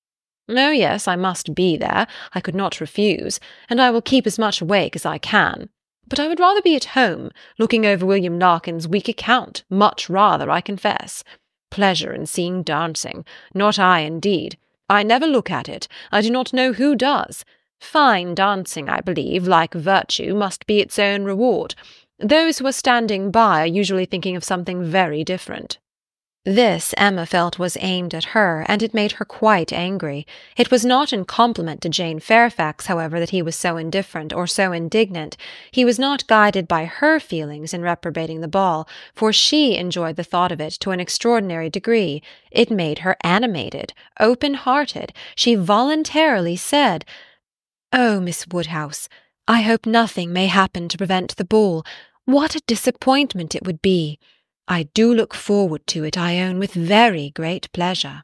Oh, yes, I must be there, I could not refuse, and I will keep as much awake as I can. But I would rather be at home, looking over William Larkins' week account, much rather, I confess. Pleasure in seeing dancing. Not I, indeed. I never look at it. I do not know who does. Fine dancing, I believe, like virtue, must be its own reward. Those who are standing by are usually thinking of something very different." This, Emma felt, was aimed at her, and it made her quite angry. It was not in compliment to Jane Fairfax, however, that he was so indifferent or so indignant. He was not guided by her feelings in reprobating the ball, for she enjoyed the thought of it to an extraordinary degree. It made her animated, open-hearted. She voluntarily said, "Oh, Miss Woodhouse, I hope nothing may happen to prevent the ball. What a disappointment it would be! I do look forward to it, I own, with very great pleasure."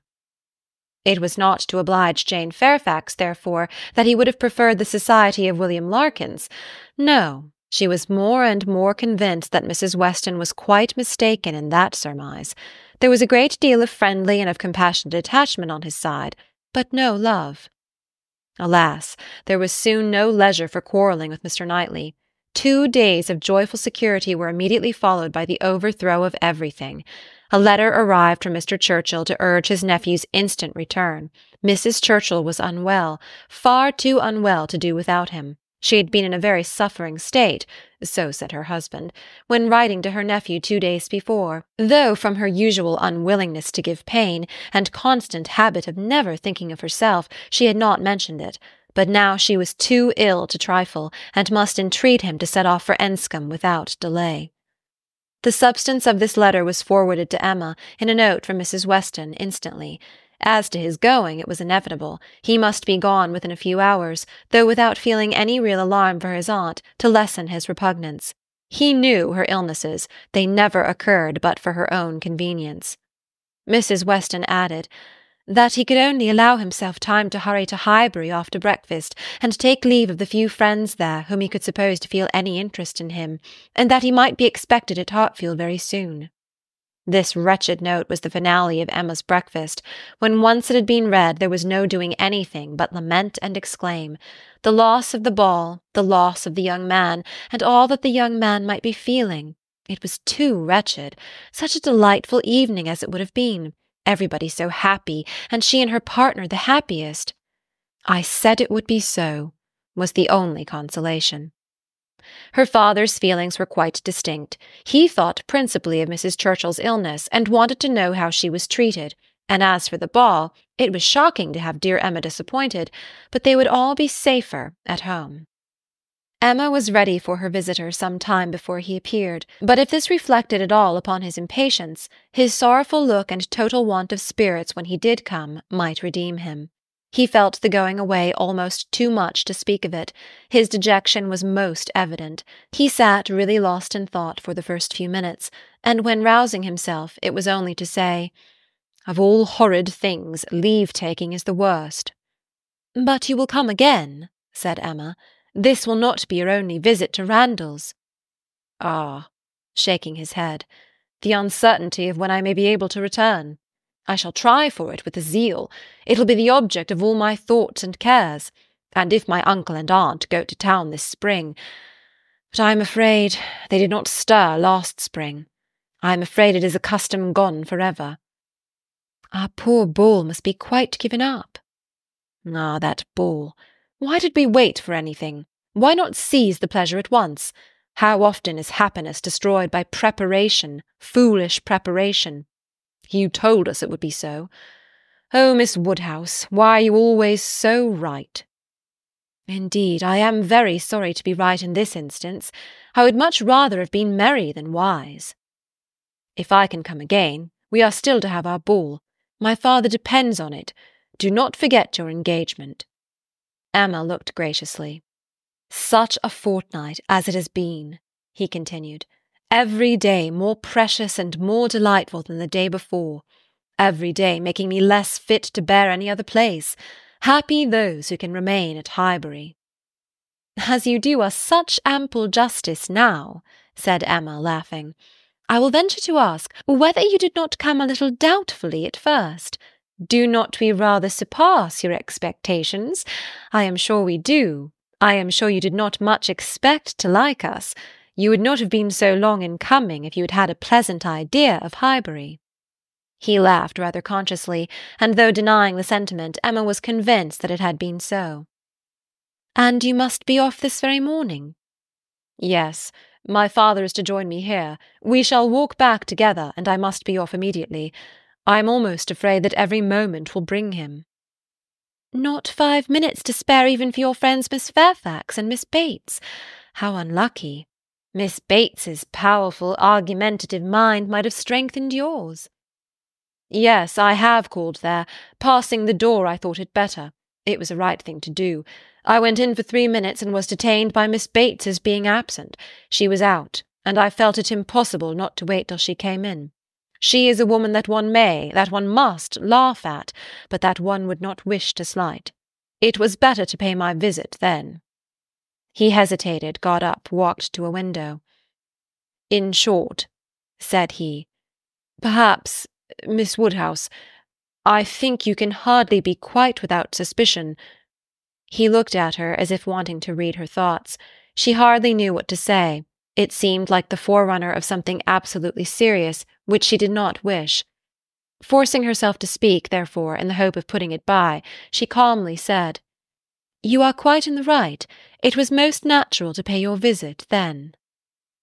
It was not to oblige Jane Fairfax, therefore, that he would have preferred the society of William Larkins. No, she was more and more convinced that Mrs. Weston was quite mistaken in that surmise. There was a great deal of friendly and of compassionate attachment on his side, but no love. Alas, there was soon no leisure for quarrelling with Mr. Knightley. 2 days of joyful security were immediately followed by the overthrow of everything. A letter arrived from Mr. Churchill to urge his nephew's instant return. Mrs. Churchill was unwell, far too unwell to do without him. She had been in a very suffering state, so said her husband, when writing to her nephew 2 days before, though from her usual unwillingness to give pain, and constant habit of never thinking of herself, she had not mentioned it. But now she was too ill to trifle, and must entreat him to set off for Enscombe without delay. The substance of this letter was forwarded to Emma, in a note from Mrs. Weston, instantly. As to his going, it was inevitable. He must be gone within a few hours, though without feeling any real alarm for his aunt, to lessen his repugnance. He knew her illnesses. They never occurred but for her own convenience. Mrs. Weston added, "that he could only allow himself time to hurry to Highbury after breakfast, and take leave of the few friends there whom he could suppose to feel any interest in him, and that he might be expected at Hartfield very soon." This wretched note was the finale of Emma's breakfast. When once it had been read, there was no doing anything but lament and exclaim. The loss of the ball, the loss of the young man, and all that the young man might be feeling. It was too wretched. Such a delightful evening as it would have been. Everybody so happy, and she and her partner the happiest. "I said it would be so," was the only consolation. Her father's feelings were quite distinct. He thought principally of Mrs. Churchill's illness, and wanted to know how she was treated, and as for the ball, it was shocking to have dear Emma disappointed, but they would all be safer at home. Emma was ready for her visitor some time before he appeared, but if this reflected at all upon his impatience, his sorrowful look and total want of spirits when he did come might redeem him. He felt the going away almost too much to speak of it. His dejection was most evident. He sat really lost in thought for the first few minutes, and when rousing himself, it was only to say, "Of all horrid things, leave-taking is the worst." "But you will come again," said Emma. "This will not be your only visit to Randall's." "Ah," shaking his head, "the uncertainty of when I may be able to return. I shall try for it with a zeal. It'll be the object of all my thoughts and cares, and if my uncle and aunt go to town this spring. But I am afraid they did not stir last spring. I am afraid it is a custom gone for ever." "Our poor ball must be quite given up." "Ah, that ball. Why did we wait for anything? Why not seize the pleasure at once? How often is happiness destroyed by preparation, foolish preparation? You told us it would be so. Oh, Miss Woodhouse, why are you always so right?" "Indeed, I am very sorry to be right in this instance. I would much rather have been merry than wise." "If I can come again, we are still to have our ball. My father depends on it. Do not forget your engagement." Emma looked graciously. "Such a fortnight as it has been," he continued. "Every day more precious and more delightful than the day before. Every day making me less fit to bear any other place. Happy those who can remain at Highbury." "As you do us such ample justice now," said Emma, laughing, "I will venture to ask whether you did not come a little doubtfully at first. Do not we rather surpass your expectations? I am sure we do. I am sure you did not much expect to like us. You would not have been so long in coming if you had had a pleasant idea of Highbury." He laughed rather consciously, and though denying the sentiment, Emma was convinced that it had been so. "And you must be off this very morning?" "Yes. My father is to join me here. We shall walk back together, and I must be off immediately. I am almost afraid that every moment will bring him." "Not 5 minutes to spare even for your friends Miss Fairfax and Miss Bates. How unlucky! Miss Bates's powerful, argumentative mind might have strengthened yours." "Yes, I have called there. Passing the door, I thought it better. It was a right thing to do. I went in for 3 minutes and was detained by Miss Bates's being absent. She was out, and I felt it impossible not to wait till she came in. She is a woman that one may, that one must, laugh at, but that one would not wish to slight. It was better to pay my visit then." He hesitated, got up, walked to a window. "In short," said he, "perhaps, Miss Woodhouse, I think you can hardly be quite without suspicion." He looked at her as if wanting to read her thoughts. She hardly knew what to say. It seemed like the forerunner of something absolutely serious, which she did not wish. Forcing herself to speak, therefore, in the hope of putting it by, she calmly said, "You are quite in the right. It was most natural to pay your visit then."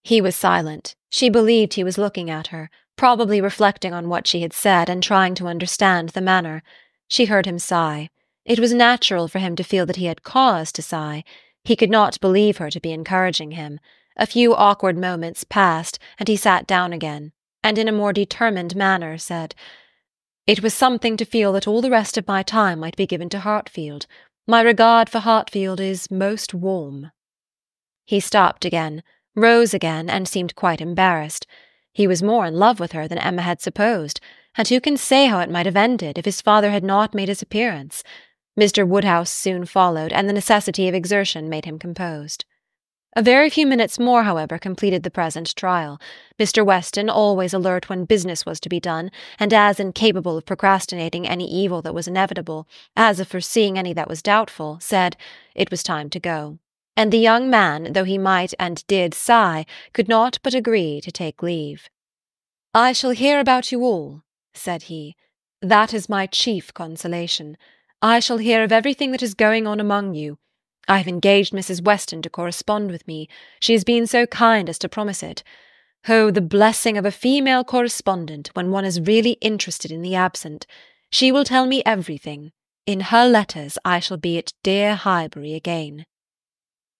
He was silent. She believed he was looking at her, probably reflecting on what she had said and trying to understand the manner. She heard him sigh. It was natural for him to feel that he had cause to sigh. He could not believe her to be encouraging him. A few awkward moments passed, and he sat down again, and in a more determined manner said, "It was something to feel that all the rest of my time might be given to Hartfield. My regard for Hartfield is most warm." He stopped again, rose again, and seemed quite embarrassed. He was more in love with her than Emma had supposed, and who can say how it might have ended if his father had not made his appearance? Mr. Woodhouse soon followed, and the necessity of exertion made him composed. A very few minutes more, however, completed the present trial. Mr. Weston, always alert when business was to be done, and as incapable of procrastinating any evil that was inevitable, as of foreseeing any that was doubtful, said, "It was time to go." And the young man, though he might and did sigh, could not but agree to take leave. "I shall hear about you all," said he. "That is my chief consolation. I shall hear of everything that is going on among you. I have engaged Mrs. Weston to correspond with me. She has been so kind as to promise it. Oh, the blessing of a female correspondent when one is really interested in the absent. She will tell me everything. In her letters I shall be at dear Highbury again."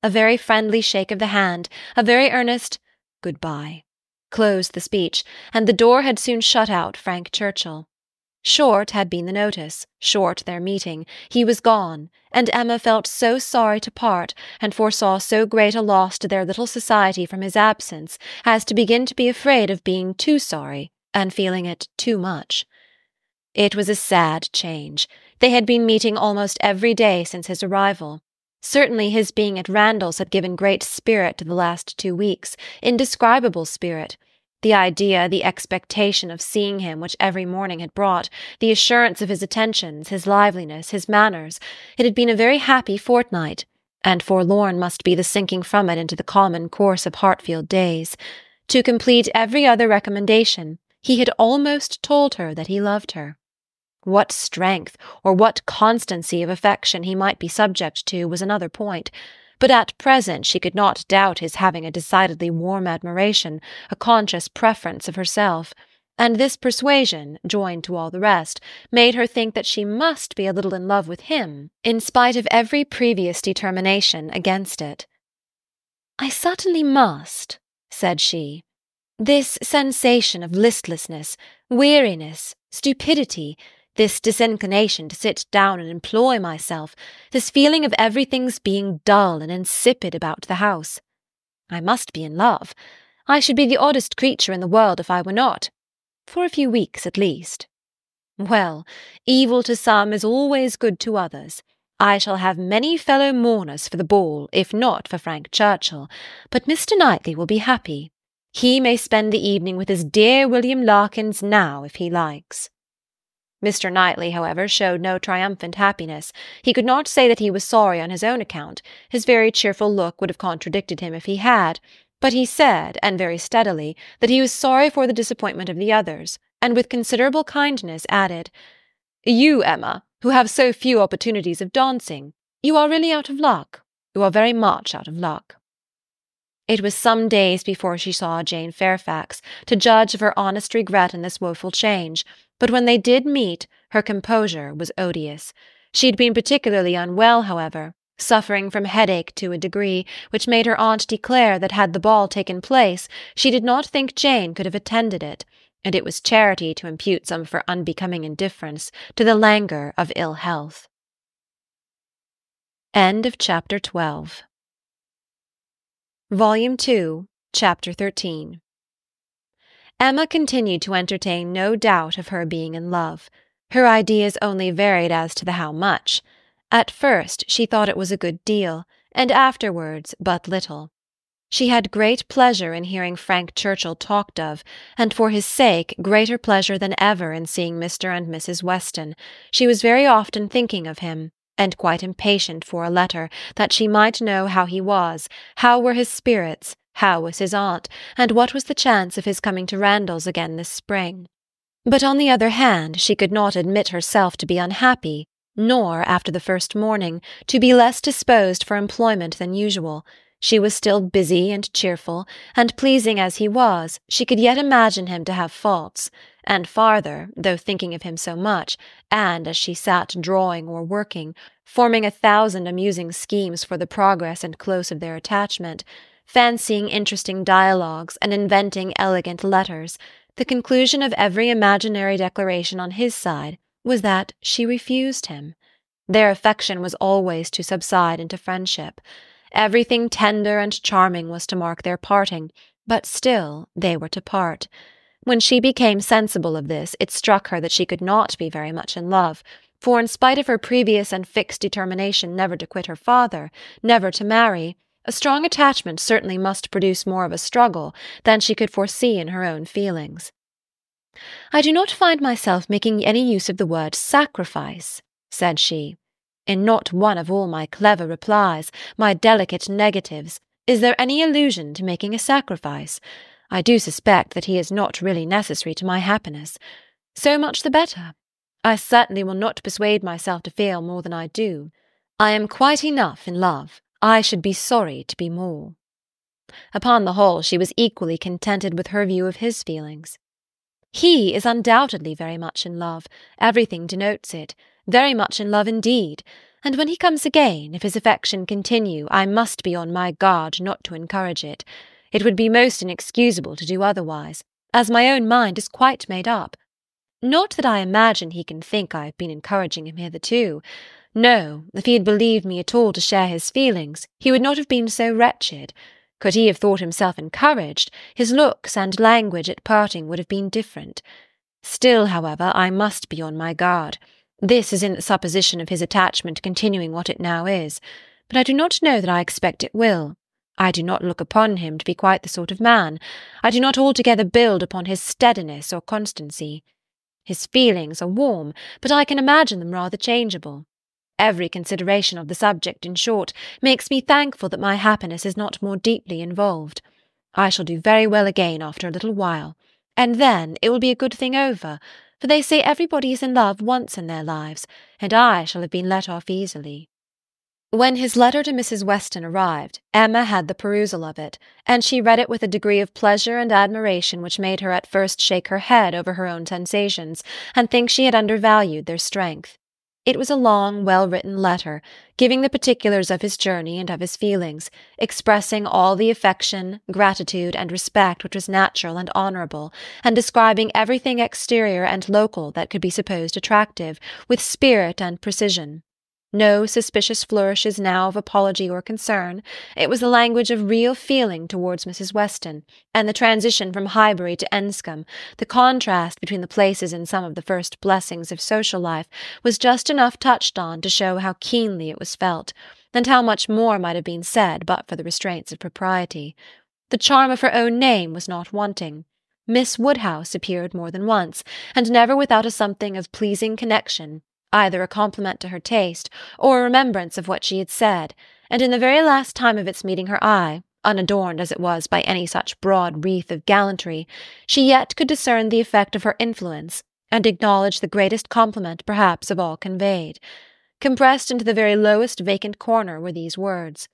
A very friendly shake of the hand, a very earnest "Good-bye," closed the speech, and the door had soon shut out Frank Churchill. Short had been the notice, short their meeting. He was gone, and Emma felt so sorry to part, and foresaw so great a loss to their little society from his absence, as to begin to be afraid of being too sorry, and feeling it too much. It was a sad change. They had been meeting almost every day since his arrival. Certainly his being at Randall's had given great spirit to the last 2 weeks, indescribable spirit. The idea, the expectation of seeing him which every morning had brought, the assurance of his attentions, his liveliness, his manners, it had been a very happy fortnight, and forlorn must be the sinking from it into the common course of Hartfield days. To complete every other recommendation, he had almost told her that he loved her. What strength, or what constancy of affection he might be subject to was another point. But at present she could not doubt his having a decidedly warm admiration, a conscious preference of herself, and this persuasion, joined to all the rest, made her think that she must be a little in love with him, in spite of every previous determination against it. "I certainly must," said she. "This sensation of listlessness, weariness, stupidity, this disinclination to sit down and employ myself, this feeling of everything's being dull and insipid about the house. I must be in love. I should be the oddest creature in the world if I were not, for a few weeks at least. Well, evil to some is always good to others. I shall have many fellow mourners for the ball, if not for Frank Churchill, but Mr. Knightley will be happy. He may spend the evening with his dear William Larkins now if he likes." Mr. Knightley, however, showed no triumphant happiness. He could not say that he was sorry on his own account. His very cheerful look would have contradicted him if he had. But he said, and very steadily, that he was sorry for the disappointment of the others, and with considerable kindness added, "You, Emma, who have so few opportunities of dancing, you are really out of luck. You are very much out of luck." It was some days before she saw Jane Fairfax, to judge of her honest regret in this woeful change, but when they did meet, her composure was odious. She had been particularly unwell, however, suffering from headache to a degree, which made her aunt declare that had the ball taken place, she did not think Jane could have attended it, and it was charity to impute some of her unbecoming indifference to the languor of ill health. End of Chapter 12. Volume 2, Chapter 13. Emma continued to entertain no doubt of her being in love. Her ideas only varied as to the how much. At first she thought it was a good deal, and afterwards but little. She had great pleasure in hearing Frank Churchill talked of, and for his sake greater pleasure than ever in seeing Mr. and Mrs. Weston. She was very often thinking of him, and quite impatient for a letter, that she might know how he was, how were his spirits, how was his aunt, and what was the chance of his coming to Randall's again this spring? But on the other hand, she could not admit herself to be unhappy, nor, after the first morning, to be less disposed for employment than usual. She was still busy and cheerful, and pleasing as he was, she could yet imagine him to have faults, and farther, though thinking of him so much, and as she sat drawing or working, forming 1,000 amusing schemes for the progress and close of their attachment, fancying interesting dialogues and inventing elegant letters, the conclusion of every imaginary declaration on his side was that she refused him. Their affection was always to subside into friendship. Everything tender and charming was to mark their parting, but still they were to part. When she became sensible of this, it struck her that she could not be very much in love, for in spite of her previous and fixed determination never to quit her father, never to marry, A strong attachment certainly must produce more of a struggle than she could foresee in her own feelings. I do not find myself making any use of the word sacrifice, said she. In not one of all my clever replies, my delicate negatives, is there any allusion to making a sacrifice. I do suspect that he is not really necessary to my happiness. So much the better. I certainly will not persuade myself to feel more than I do. I am quite enough in love. I should be sorry to be more. Upon the whole, she was equally contented with her view of his feelings. He is undoubtedly very much in love. Everything denotes it. Very much in love indeed. And when he comes again, if his affection continue, I must be on my guard not to encourage it. It would be most inexcusable to do otherwise, as my own mind is quite made up. Not that I imagine he can think I have been encouraging him hitherto. No, if he had believed me at all to share his feelings, he would not have been so wretched. Could he have thought himself encouraged, his looks and language at parting would have been different. Still, however, I must be on my guard. This is in the supposition of his attachment continuing what it now is, but I do not know that I expect it will. I do not look upon him to be quite the sort of man. I do not altogether build upon his steadiness or constancy. His feelings are warm, but I can imagine them rather changeable. Every consideration of the subject, in short, makes me thankful that my happiness is not more deeply involved. I shall do very well again after a little while, and then it will be a good thing over, for they say everybody is in love once in their lives, and I shall have been let off easily. When his letter to Mrs. Weston arrived, Emma had the perusal of it, and she read it with a degree of pleasure and admiration which made her at first shake her head over her own sensations, and think she had undervalued their strength. It was a long, well-written letter, giving the particulars of his journey and of his feelings, expressing all the affection, gratitude, and respect which was natural and honourable, and describing everything exterior and local that could be supposed attractive, with spirit and precision. No suspicious flourishes now of apology or concern. It was the language of real feeling towards Mrs. Weston, and the transition from Highbury to Enscombe, the contrast between the places in some of the first blessings of social life, was just enough touched on to show how keenly it was felt, and how much more might have been said but for the restraints of propriety. The charm of her own name was not wanting. Miss Woodhouse appeared more than once, and never without a something of pleasing connection, either a compliment to her taste, or a remembrance of what she had said, and in the very last time of its meeting her eye, unadorned as it was by any such broad wreath of gallantry, she yet could discern the effect of her influence, and acknowledge the greatest compliment perhaps of all conveyed. Compressed into the very lowest vacant corner were these words.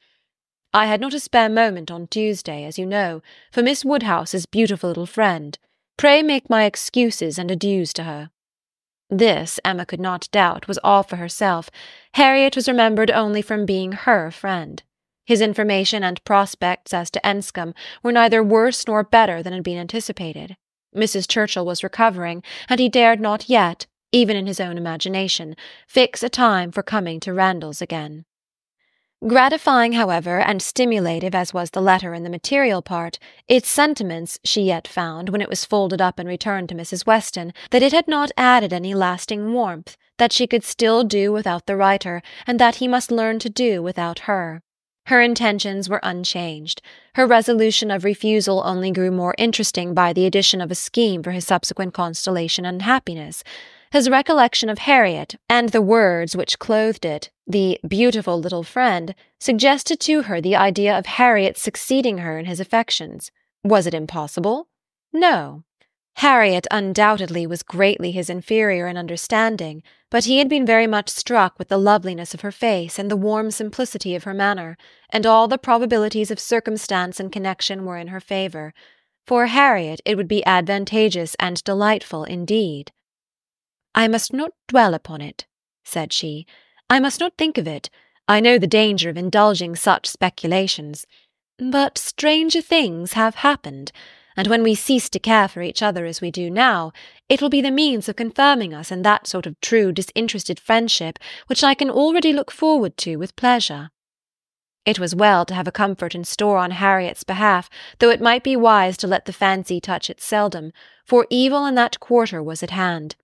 I had not a spare moment on Tuesday, as you know, for Miss Woodhouse's beautiful little friend. Pray make my excuses and adieus to her. This, Emma could not doubt, was all for herself. Harriet was remembered only from being her friend. His information and prospects as to Enscombe were neither worse nor better than had been anticipated. Mrs. Churchill was recovering, and he dared not yet, even in his own imagination, fix a time for coming to Randall's again. Gratifying, however, and stimulative as was the letter in the material part, its sentiments, she yet found, when it was folded up and returned to Mrs. Weston, that it had not added any lasting warmth, that she could still do without the writer, and that he must learn to do without her. Her intentions were unchanged. Her resolution of refusal only grew more interesting by the addition of a scheme for his subsequent consolation and happiness. His recollection of Harriet, and the words which clothed it, the beautiful little friend, suggested to her the idea of Harriet succeeding her in his affections. Was it impossible? No. Harriet undoubtedly was greatly his inferior in understanding, but he had been very much struck with the loveliness of her face and the warm simplicity of her manner, and all the probabilities of circumstance and connection were in her favour. For Harriet it would be advantageous and delightful indeed. I must not dwell upon it, said she. I must not think of it. I know the danger of indulging such speculations. But stranger things have happened, and when we cease to care for each other as we do now, it will be the means of confirming us in that sort of true disinterested friendship which I can already look forward to with pleasure. It was well to have a comfort in store on Harriet's behalf, though it might be wise to let the fancy touch it seldom, for evil in that quarter was at hand.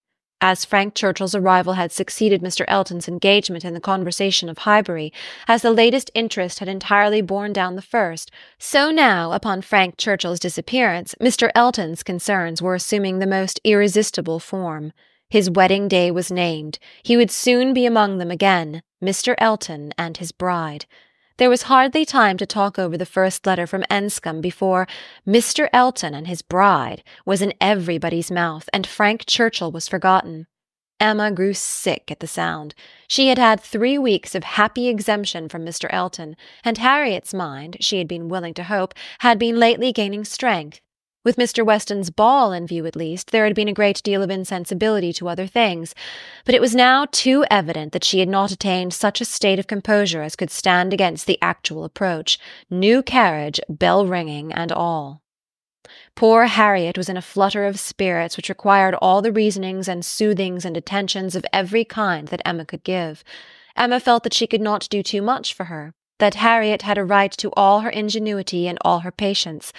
as Frank Churchill's arrival had succeeded Mr. Elton's engagement in the conversation of Highbury, as the latest interest had entirely borne down the first, so now, upon Frank Churchill's disappearance, Mr. Elton's concerns were assuming the most irresistible form. His wedding day was named. He would soon be among them again, Mr. Elton and his bride. There was hardly time to talk over the first letter from Enscombe before Mr. Elton and his bride was in everybody's mouth, and Frank Churchill was forgotten. Emma grew sick at the sound. She had had 3 weeks of happy exemption from Mr. Elton, and Harriet's mind, she had been willing to hope, had been lately gaining strength. With Mr. Weston's ball in view, at least, there had been a great deal of insensibility to other things, but it was now too evident that she had not attained such a state of composure as could stand against the actual approach, new carriage, bell-ringing, and all. Poor Harriet was in a flutter of spirits which required all the reasonings and soothings and attentions of every kind that Emma could give. Emma felt that she could not do too much for her, that Harriet had a right to all her ingenuity and all her patience,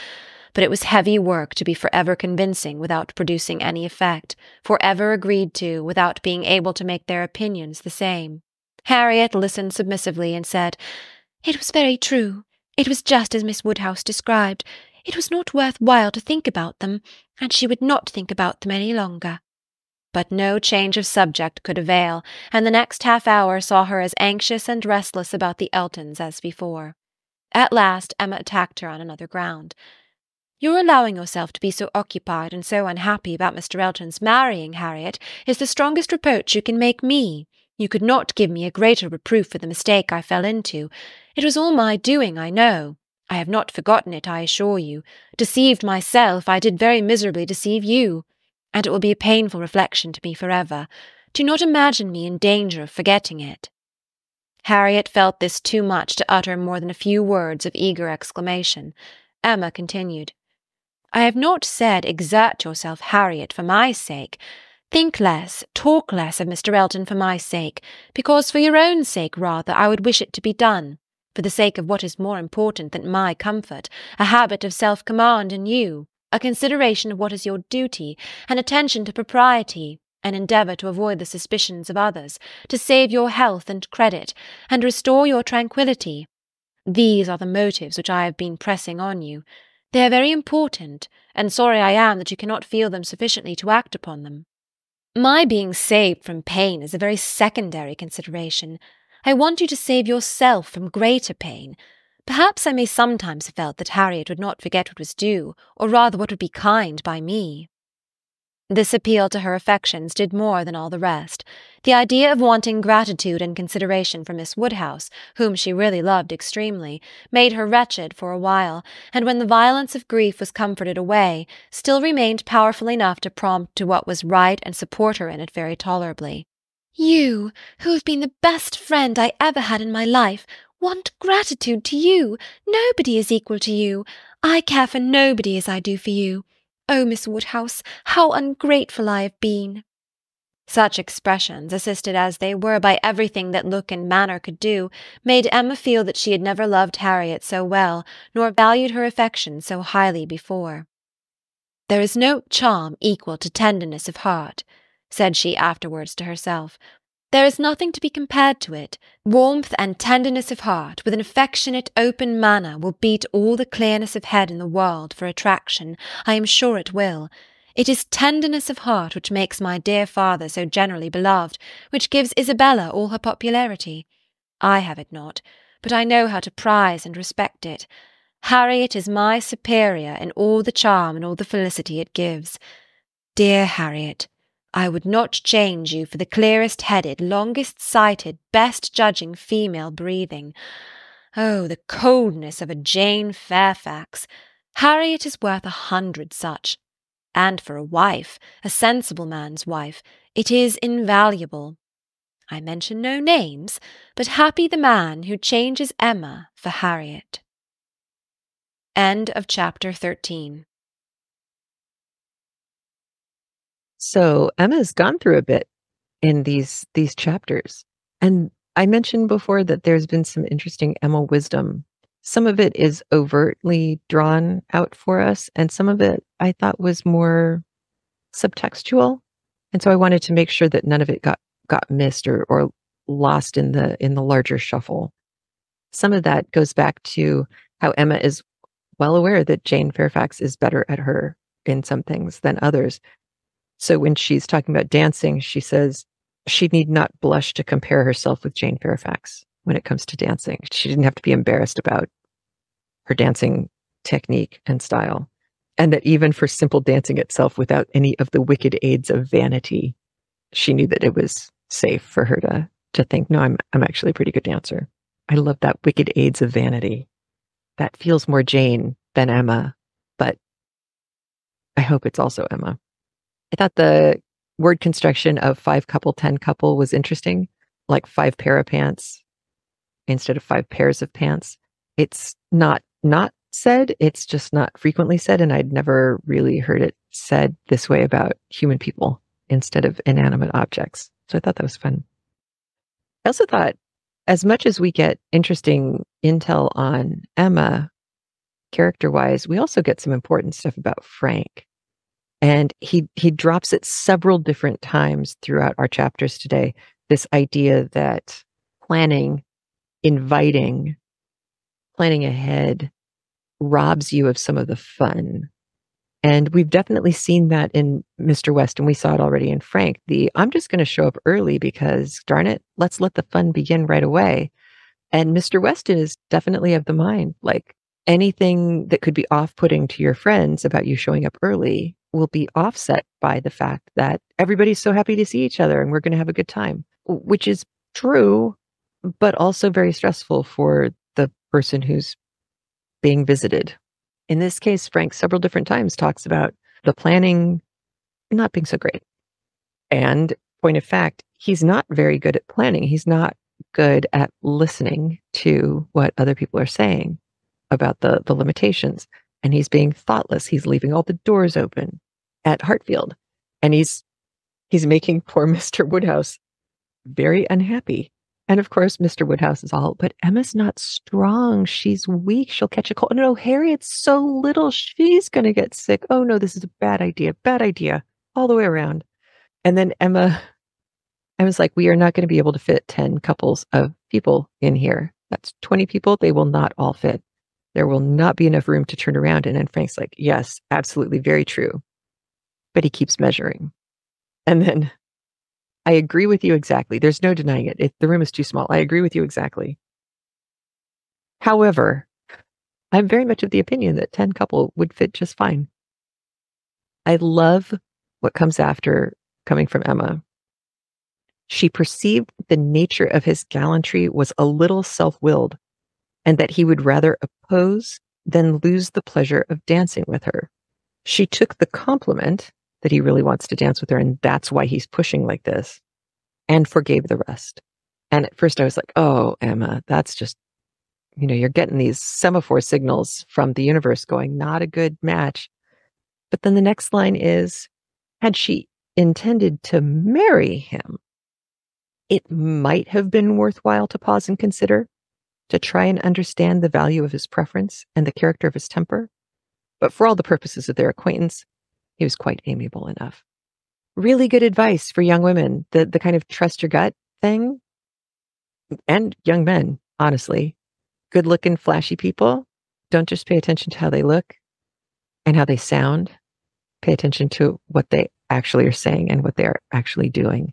but it was heavy work to be forever convincing without producing any effect, forever agreed to without being able to make their opinions the same. Harriet listened submissively and said, "It was very true. It was just as Miss Woodhouse described. It was not worth while to think about them, and she would not think about them any longer." But no change of subject could avail, and the next half-hour saw her as anxious and restless about the Eltons as before. At last Emma attacked her on another ground. "Your allowing yourself to be so occupied and so unhappy about Mr. Elton's marrying Harriet is the strongest reproach you can make me. You could not give me a greater reproof for the mistake I fell into. It was all my doing, I know. I have not forgotten it, I assure you. Deceived myself, I did very miserably deceive you, and it will be a painful reflection to me forever. Do not imagine me in danger of forgetting it." Harriet felt this too much to utter more than a few words of eager exclamation. Emma continued, "I have not said exert yourself, Harriet, for my sake. Think less, talk less of Mr. Elton for my sake, because for your own sake, rather, I would wish it to be done, for the sake of what is more important than my comfort, a habit of self-command in you, a consideration of what is your duty, an attention to propriety, an endeavour to avoid the suspicions of others, to save your health and credit, and restore your tranquillity. These are the motives which I have been pressing on you. They are very important, and sorry I am that you cannot feel them sufficiently to act upon them. My being saved from pain is a very secondary consideration. I want you to save yourself from greater pain. Perhaps I may sometimes have felt that Harriet would not forget what was due, or rather what would be kind by me." This appeal to her affections did more than all the rest. The idea of wanting gratitude and consideration for Miss Woodhouse, whom she really loved extremely, made her wretched for a while, and when the violence of grief was comforted away, still remained powerful enough to prompt to what was right and support her in it very tolerably. "You, who have been the best friend I ever had in my life, want gratitude to you. Nobody is equal to you. I care for nobody as I do for you. Oh, Miss Woodhouse, how ungrateful I have been!" Such expressions, assisted as they were by everything that look and manner could do, made Emma feel that she had never loved Harriet so well, nor valued her affection so highly before. "There is no charm equal to tenderness of heart," said she afterwards to herself. "There is nothing to be compared to it. Warmth and tenderness of heart, with an affectionate, open manner, will beat all the clearness of head in the world for attraction. I am sure it will. It is tenderness of heart which makes my dear father so generally beloved, which gives Isabella all her popularity. I have it not, but I know how to prize and respect it. Harriet is my superior in all the charm and all the felicity it gives. Dear Harriet, I would not change you for the clearest-headed, longest-sighted, best-judging female breathing. Oh, the coldness of a Jane Fairfax! Harriet is worth 100 such. And for a wife, a sensible man's wife, it is invaluable. I mention no names, but happy the man who changes Emma for Harriet." End of chapter 13. So Emma's gone through a bit in these chapters. And I mentioned before that there's been some interesting Emma wisdom. Some of it is overtly drawn out for us, and some of it I thought was more subtextual And so I wanted to make sure that none of it got missed or lost in the larger shuffle. Some of that goes back to how Emma is well aware that Jane Fairfax is better at her in some things than others. So when she's talking about dancing, she says she need not blush to compare herself with Jane Fairfax when it comes to dancing. She didn't have to be embarrassed about her dancing technique and style. And that even for simple dancing itself, without any of the wicked aids of vanity, she knew that it was safe for her to think, no, I'm actually a pretty good dancer. I love that, wicked aids of vanity. That feels more Jane than Emma, but I hope it's also Emma. I thought the word construction of 5 couple, 10 couple was interesting, like 5 pair of pants instead of 5 pairs of pants. It's not said, it's just not frequently said, and I'd never really heard it said this way about human people instead of inanimate objects. So I thought that was fun. I also thought, as much as we get interesting intel on Emma, character-wise, we also get some important stuff about Frank. And he drops it several different times throughout our chapters today, this idea that planning, inviting, planning ahead robs you of some of the fun. And we've definitely seen that in Mr. West, and we saw it already in Frank. The, I'm just going to show up early because, darn it, let's let the fun begin right away. And Mr. Weston is definitely of the mind, like, anything that could be off-putting to your friends about you showing up early will be offset by the fact that everybody's so happy to see each other and we're going to have a good time, which is true, but also very stressful for the person who's being visited. In this case, Frank several different times talks about the planning not being so great. And point of fact, he's not very good at planning. He's not good at listening to what other people are saying about the limitations. And he's being thoughtless. He's leaving all the doors open at Hartfield. And he's making poor Mr. Woodhouse very unhappy. And of course, Mr. Woodhouse is all, but Emma's not strong. She's weak. She'll catch a cold. Oh, no, Harriet's so little. She's going to get sick. Oh, no, this is a bad idea. Bad idea. All the way around. And then Emma's like, we are not going to be able to fit 10 couples of people in here. That's 20 people. They will not all fit. There will not be enough room to turn around. And then Frank's like, yes, absolutely, very true. But he keeps measuring. And then, I agree with you exactly. There's no denying it. The room is too small. I agree with you exactly. However, I'm very much of the opinion that 10 couple would fit just fine. I love what comes after, coming from Emma. She perceived the nature of his gallantry was a little self-willed, and that he would rather oppose than lose the pleasure of dancing with her. She took the compliment that he really wants to dance with her, and that's why he's pushing like this, and forgave the rest. And at first I was like, oh, Emma, that's just, you know, you're getting these semaphore signals from the universe going, not a good match. But then the next line is, had she intended to marry him, it might have been worthwhile to pause and consider, to try and understand the value of his preference and the character of his temper. But for all the purposes of their acquaintance, he was quite amiable enough. Really good advice for young women, the kind of trust your gut thing. And young men, honestly. Good-looking, flashy people. Don't just pay attention to how they look and how they sound. Pay attention to what they actually are saying and what they are actually doing.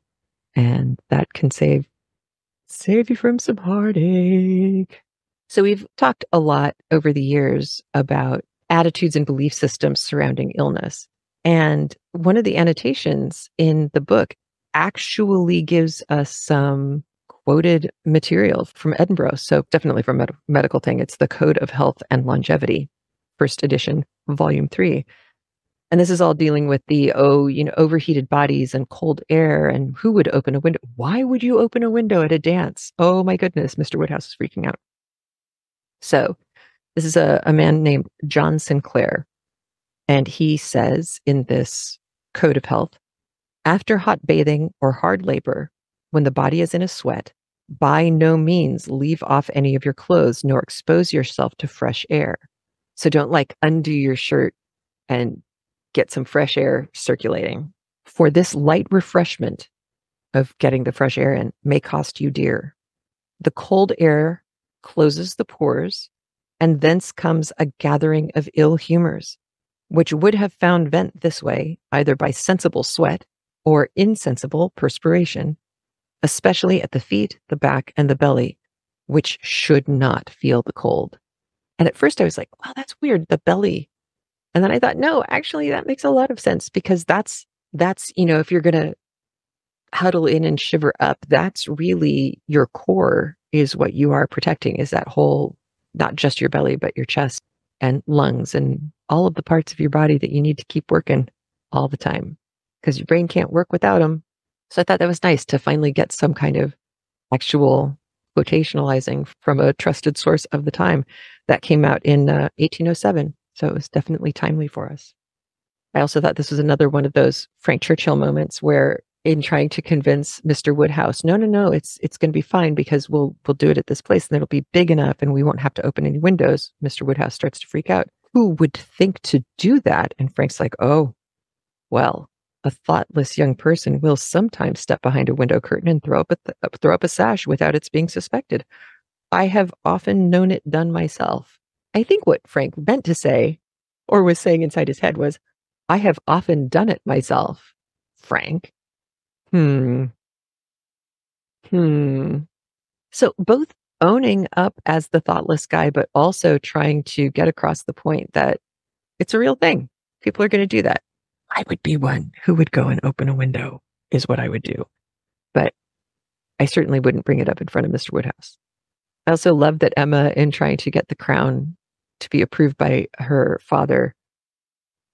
And that can save you from some heartache. So we've talked a lot over the years about attitudes and belief systems surrounding illness. And one of the annotations in the book actually gives us some quoted material from Edinburgh. So definitely from medical thing. It's the Code of Health and Longevity, 1st edition, volume 3. And this is all dealing with the, overheated bodies and cold air and who would open a window. Why would you open a window at a dance? Oh my goodness, Mr. Woodhouse is freaking out. So this is a man named John Sinclair. And he says in this Code of Health, after hot bathing or hard labor, when the body is in a sweat, by no means leave off any of your clothes nor expose yourself to fresh air. So don't undo your shirt and get some fresh air circulating. for this light refreshment of getting the fresh air in may cost you dear. The cold air closes the pores, and thence comes a gathering of ill humors, which would have found vent this way, either by sensible sweat or insensible perspiration, especially at the feet, the back, and the belly, which should not feel the cold. And at first I was like, wow, that's weird, the belly. And then I thought, no, actually, that makes a lot of sense, because that's you know, if you're going to huddle in and shiver up, that's really your core is what you are protecting, is that whole, not just your belly, but your chest and lungs and all of the parts of your body that you need to keep working all the time, because your brain can't work without them. So I thought that was nice to finally get some kind of actual quotationalizing from a trusted source of the time. That came out in 1807. So it was definitely timely for us. I also thought this was another one of those Frank Churchill moments where, in trying to convince Mr. Woodhouse, no, it's going to be fine because we'll do it at this place and it'll be big enough and we won't have to open any windows, Mr. Woodhouse starts to freak out. Who would think to do that? And Frank's like, oh, well, a thoughtless young person will sometimes step behind a window curtain and throw up a sash without its being suspected. I have often known it done myself. I think what Frank meant to say, or was saying inside his head, was, I have often done it myself, Frank. So both owning up as the thoughtless guy, but also trying to get across the point that it's a real thing. People are going to do that. I would be one who would go and open a window is what I would do. But I certainly wouldn't bring it up in front of Mr. Woodhouse. I also love that Emma, in trying to get the crown to be approved by her father,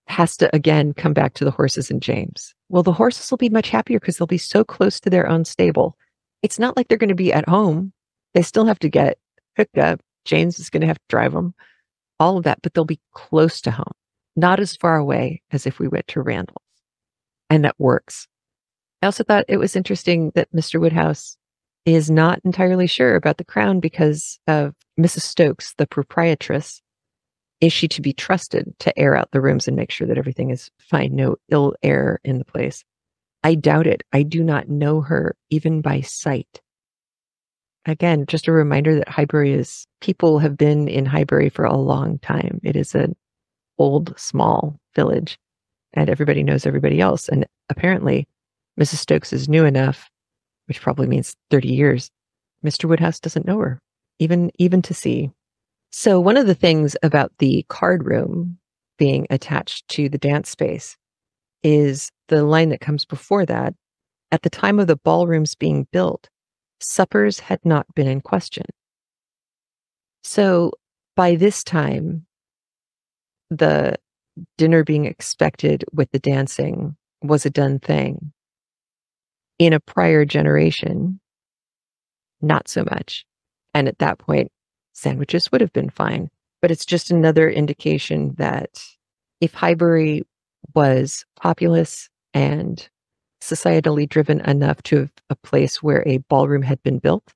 has to again come back to the horses and James. Well, the horses will be much happier because they'll be so close to their own stable. It's not like they're going to be at home. They still have to get hooked up. James is going to have to drive them, all of that, but they'll be close to home, not as far away as if we went to Randall's. And that works. I also thought it was interesting that Mr. Woodhouse is not entirely sure about the crown because of Mrs. Stokes, the proprietress. Is she to be trusted to air out the rooms and make sure that everything is fine, no ill air in the place? I doubt it. I do not know her even by sight. Again, just a reminder that Highbury is, people have been in Highbury for a long time. It is an old, small village and everybody knows everybody else. And apparently Mrs. Stokes is new enough, which probably means 30 years. Mr. Woodhouse doesn't know her, even to see. So one of the things about the card room being attached to the dance space is the line that comes before that. At the time of the ballrooms being built, suppers had not been in question. So by this time, the dinner being expected with the dancing was a done thing. In a prior generation, not so much. And at that point, sandwiches would have been fine, but it's just another indication that if Highbury was populous and societally driven enough to have a place where a ballroom had been built,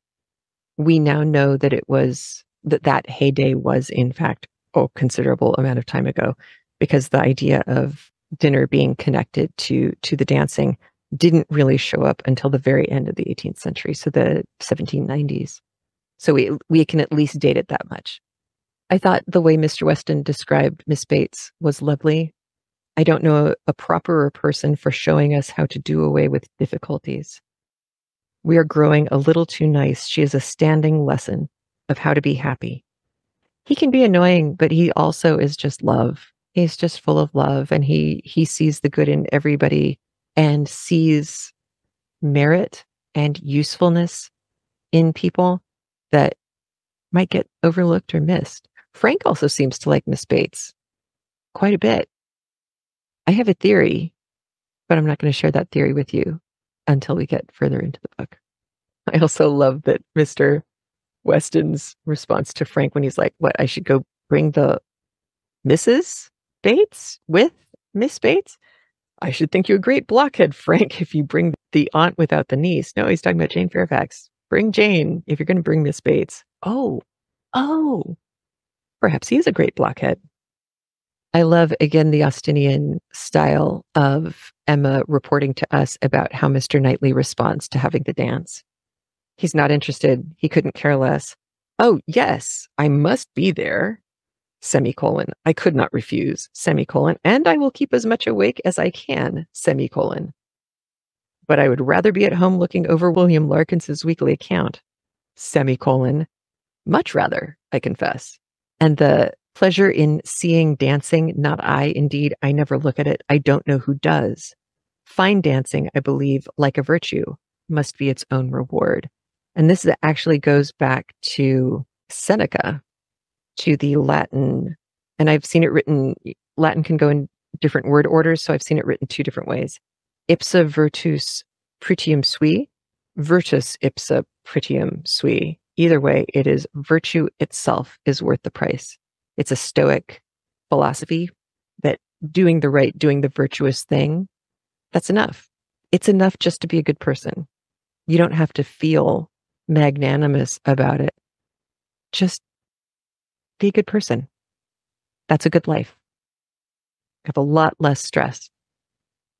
we now know that it was that heyday was in fact a considerable amount of time ago, because the idea of dinner being connected to the dancing didn't really show up until the very end of the 18th century, so the 1790s. So we can at least date it that much. I thought the way Mr. Weston described Ms. Bates was lovely. I don't know a properer person for showing us how to do away with difficulties. We are growing a little too nice. She is a standing lesson of how to be happy. He can be annoying, but he also is just love. He's just full of love, and he sees the good in everybody and sees merit and usefulness in people that might get overlooked or missed. Frank also seems to like Miss Bates quite a bit. I have a theory, but I'm not going to share that theory with you until we get further into the book. I also love that Mr. Weston's response to Frank when he's like, what, I should go bring the Mrs. Bates with Miss Bates? I should think you're a great blockhead, Frank, if you bring the aunt without the niece. No, he's talking about Jane Fairfax. Bring Jane if you're going to bring Miss Bates. Oh, perhaps he is a great blockhead. I love, again, the Austenian style of Emma reporting to us about how Mr. Knightley responds to having the dance. He's not interested. He couldn't care less. Oh, yes, I must be there, semicolon. I could not refuse, semicolon. And I will keep as much awake as I can, semicolon. But I would rather be at home looking over William Larkins's weekly account, semicolon. Much rather, I confess. And the pleasure in seeing dancing, not I, indeed, I never look at it. I don't know who does. Fine dancing, I believe, like a virtue, must be its own reward. And this actually goes back to Seneca, to the Latin, and I've seen it written, Latin can go in different word orders, so I've seen it written two different ways. Ipsa virtus pretium sui, virtus ipsa pretium sui. Either way, it is virtue itself is worth the price. It's a Stoic philosophy that doing the right, doing the virtuous thing, that's enough. It's enough just to be a good person. You don't have to feel magnanimous about it. Just be a good person. That's a good life. Have a lot less stress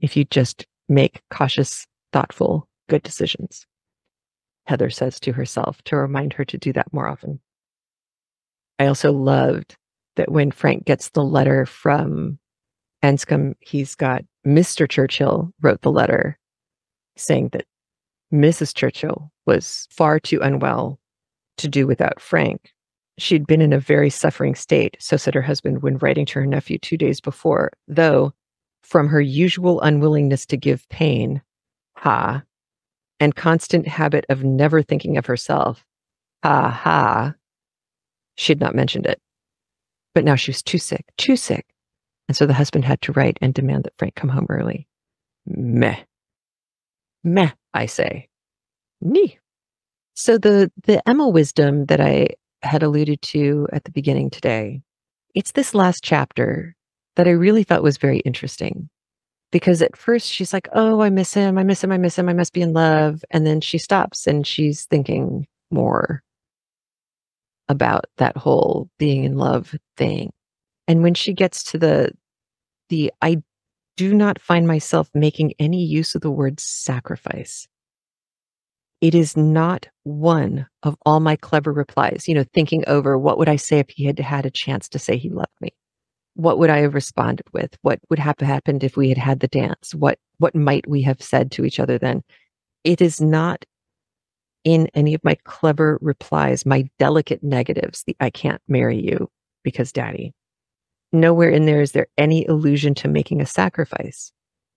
if you just make cautious, thoughtful, good decisions. Heather says to herself to remind her to do that more often. I also loved that when Frank gets the letter from Enscombe, he's got Mr. Churchill wrote the letter saying that Mrs. Churchill was far too unwell to do without Frank. She'd been in a very suffering state, so said her husband when writing to her nephew 2 days before, though from her usual unwillingness to give pain, ha, and constant habit of never thinking of herself, ha, ha, she had not mentioned it. But now she was too sick. And so the husband had to write and demand that Frank come home early. Meh. Meh, I say. Nee. So the Emma wisdom that I had alluded to at the beginning today, it's this last chapter that I really thought was very interesting. Because at first she's like, oh, I miss him, I must be in love. And then she stops and she's thinking more about that whole being in love thing. And when she gets to the I do not find myself making any use of the word sacrifice. It is not one of all my clever replies, you know, thinking over what would I say if he had had a chance to say he loved me? What would I have responded with? What would have happened if we had had the dance? What might we have said to each other then? It is not in any of my clever replies, my delicate negatives, the I can't marry you because daddy. Nowhere in there is there any allusion to making a sacrifice.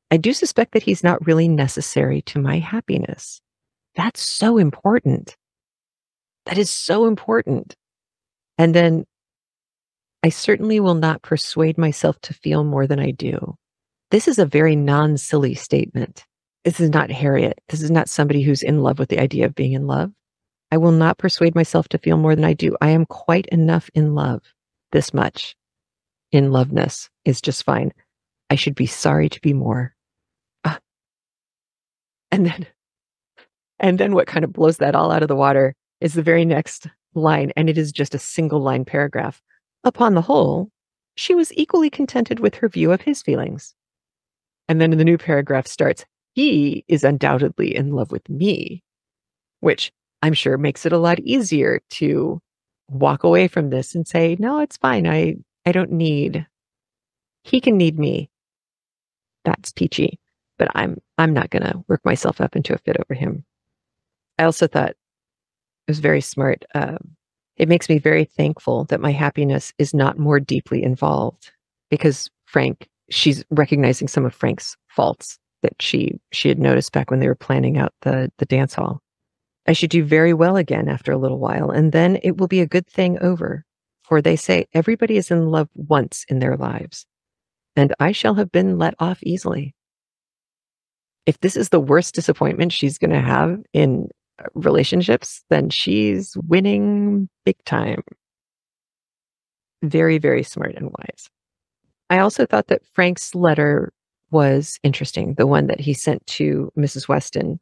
I do suspect that he's not really necessary to my happiness. That's so important. That is so important. And then I certainly will not persuade myself to feel more than I do. This is a very non-silly statement. This is not Harriet. This is not somebody who's in love with the idea of being in love. I will not persuade myself to feel more than I do. I am quite enough in love. This much in loveness is just fine. I should be sorry to be more. And then what kind of blows that all out of the water is the very next line. And it is just a single line paragraph. Upon the whole, she was equally contented with her view of his feelings. And then the new paragraph starts, he is undoubtedly in love with me, which I'm sure makes it a lot easier to walk away from this and say, no, it's fine. I don't need, he can need me. That's peachy, but I'm not going to work myself up into a fit over him. I also thought it was very smart. It makes me very thankful that my happiness is not more deeply involved because Frank, she's recognizing some of Frank's faults that she had noticed back when they were planning out the dance hall. I should do very well again after a little while, and then it will be a good thing over. For they say everybody is in love once in their lives, and I shall have been let off easily. If this is the worst disappointment she's going to have in relationships, then she's winning big time. Very, very smart and wise. I also thought that Frank's letter was interesting, the one that he sent to Mrs. Weston,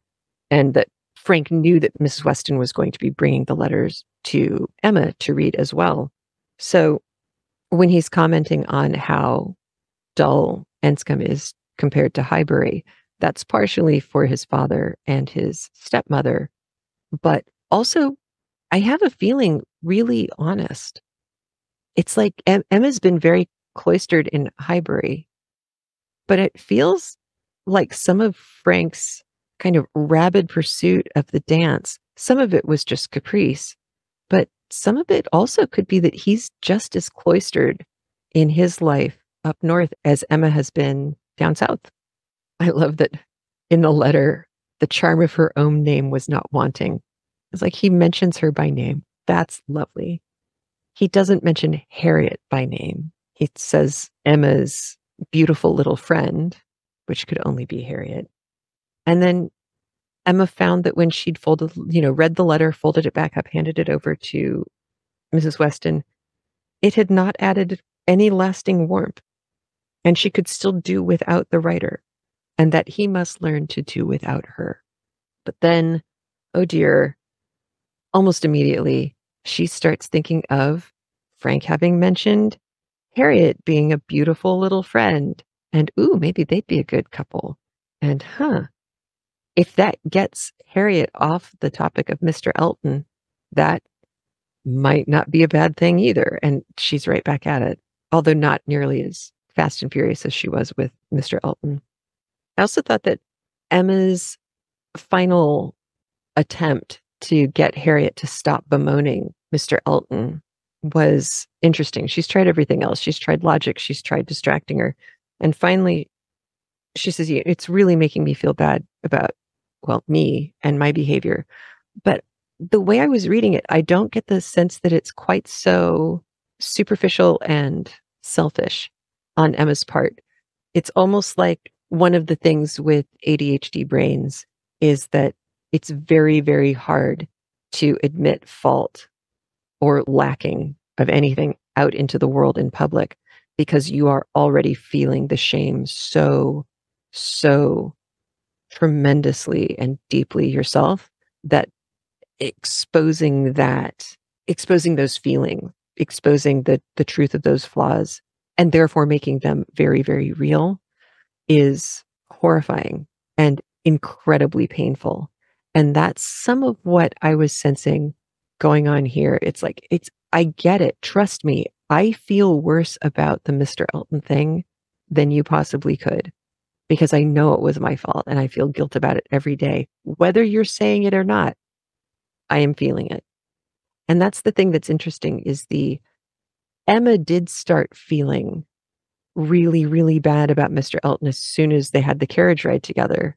and that Frank knew that Mrs. Weston was going to be bringing the letters to Emma to read as well. So when he's commenting on how dull Enscombe is compared to Highbury, that's partially for his father and his stepmother, but also, I have a feeling, really honest. It's like Emma's been very cloistered in Highbury, but it feels like some of Frank's kind of rabid pursuit of the dance, some of it was just caprice, but some of it also could be that he's just as cloistered in his life up north as Emma has been down south. I love that in the letter, the charm of her own name was not wanting. It's like he mentions her by name. That's lovely. He doesn't mention Harriet by name. He says Emma's beautiful little friend, which could only be Harriet. And then Emma found that when she'd folded, read the letter, folded it back up, handed it over to Mrs. Weston, it had not added any lasting warmth, and she could still do without the writer, and that he must learn to do without her. But then, oh dear, almost immediately, she starts thinking of Frank having mentioned Harriet being a beautiful little friend, and ooh, maybe they'd be a good couple. And if that gets Harriet off the topic of Mr. Elton, that might not be a bad thing either. And she's right back at it, although not nearly as fast and furious as she was with Mr. Elton. I also thought that Emma's final attempt to get Harriet to stop bemoaning Mr. Elton was interesting. She's tried everything else. She's tried logic. She's tried distracting her. And finally, she says, it's really making me feel bad about, well, me and my behavior. But the way I was reading it, I don't get the sense that it's quite so superficial and selfish on Emma's part. It's almost like one of the things with ADHD brains is that it's very, very hard to admit fault or lacking of anything out into the world in public, because you are already feeling the shame so tremendously and deeply yourself that exposing those feelings, exposing the truth of those flaws, and therefore making them very, very real is horrifying and incredibly painful. And that's some of what I was sensing going on here. It's like, I get it. Trust me. I feel worse about the Mr. Elton thing than you possibly could, because I know it was my fault and I feel guilt about it every day. Whether you're saying it or not, I am feeling it. And that's the thing that's interesting, is Emma did start feeling really, really bad about Mr. Elton as soon as they had the carriage ride together.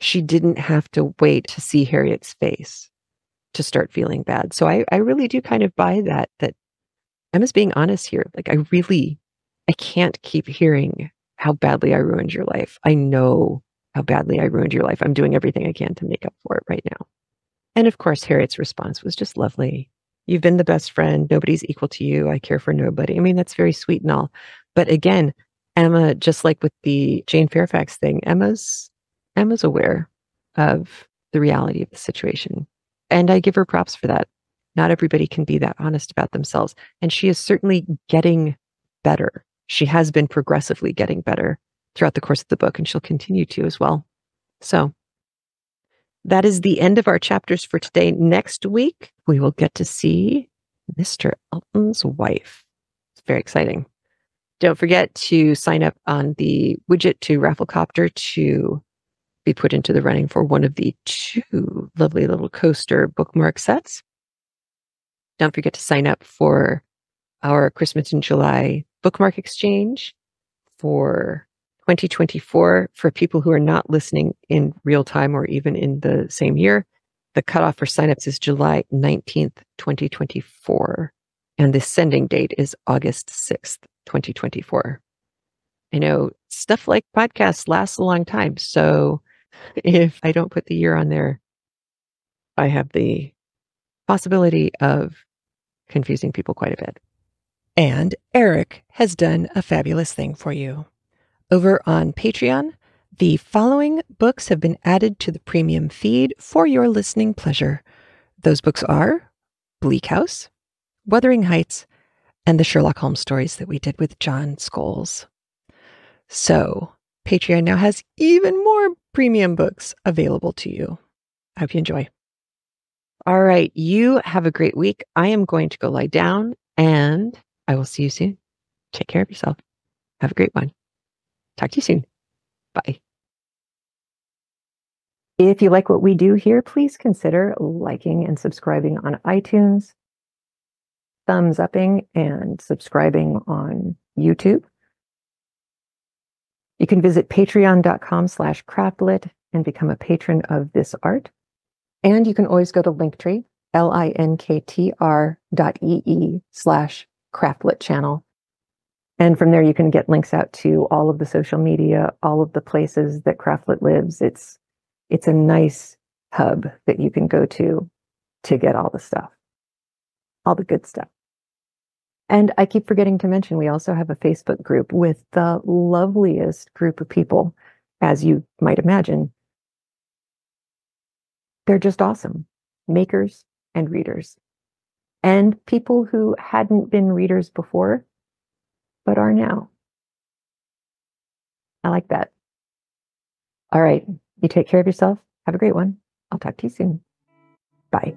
She didn't have to wait to see Harriet's face to start feeling bad. So I really do kind of buy that Emma's being honest here. Like, I can't keep hearing how badly I ruined your life. I know how badly I ruined your life. I'm doing everything I can to make up for it right now. And of course, Harriet's response was just lovely. You've been the best friend. Nobody's equal to you. I care for nobody. I mean, that's very sweet and all. But again, Emma, just like with the Jane Fairfax thing, Emma's aware of the reality of the situation. And I give her props for that. Not everybody can be that honest about themselves. And she is certainly getting better. She has been progressively getting better throughout the course of the book, and she'll continue to as well. So that is the end of our chapters for today. Next week, we will get to see Mr. Elton's wife. It's very exciting. Don't forget to sign up on the widget to Rafflecopter to be put into the running for one of the 2 lovely little coaster bookmark sets. Don't forget to sign up for our Christmas in July bookmark exchange for 2024. For people who are not listening in real time or even in the same year, the cutoff for signups is July 19th, 2024. And the sending date is August 6th, 2024. I know stuff like podcasts lasts a long time. So if I don't put the year on there, I have the possibility of confusing people quite a bit. And Eric has done a fabulous thing for you. Over on Patreon, the following books have been added to the premium feed for your listening pleasure. Those books are Bleak House, Wuthering Heights, and the Sherlock Holmes stories that we did with John Scholes. So Patreon now has even more premium books available to you. I hope you enjoy. All right. You have a great week. I am going to go lie down and I will see you soon. Take care of yourself. Have a great one. Talk to you soon. Bye. If you like what we do here, please consider liking and subscribing on iTunes, thumbs upping and subscribing on YouTube. You can visit patreon.com/craftlit and become a patron of this art. And you can always go to Linktree, linktr.ee/craftlit channel. And from there, you can get links out to all of the social media, all of the places that Craftlit lives. It's a nice hub that you can go to get all the stuff, all the good stuff. And I keep forgetting to mention, we also have a Facebook group with the loveliest group of people, as you might imagine. They're just awesome. Makers and readers. And people who hadn't been readers before, but are now. I like that. All right. You take care of yourself. Have a great one. I'll talk to you soon. Bye.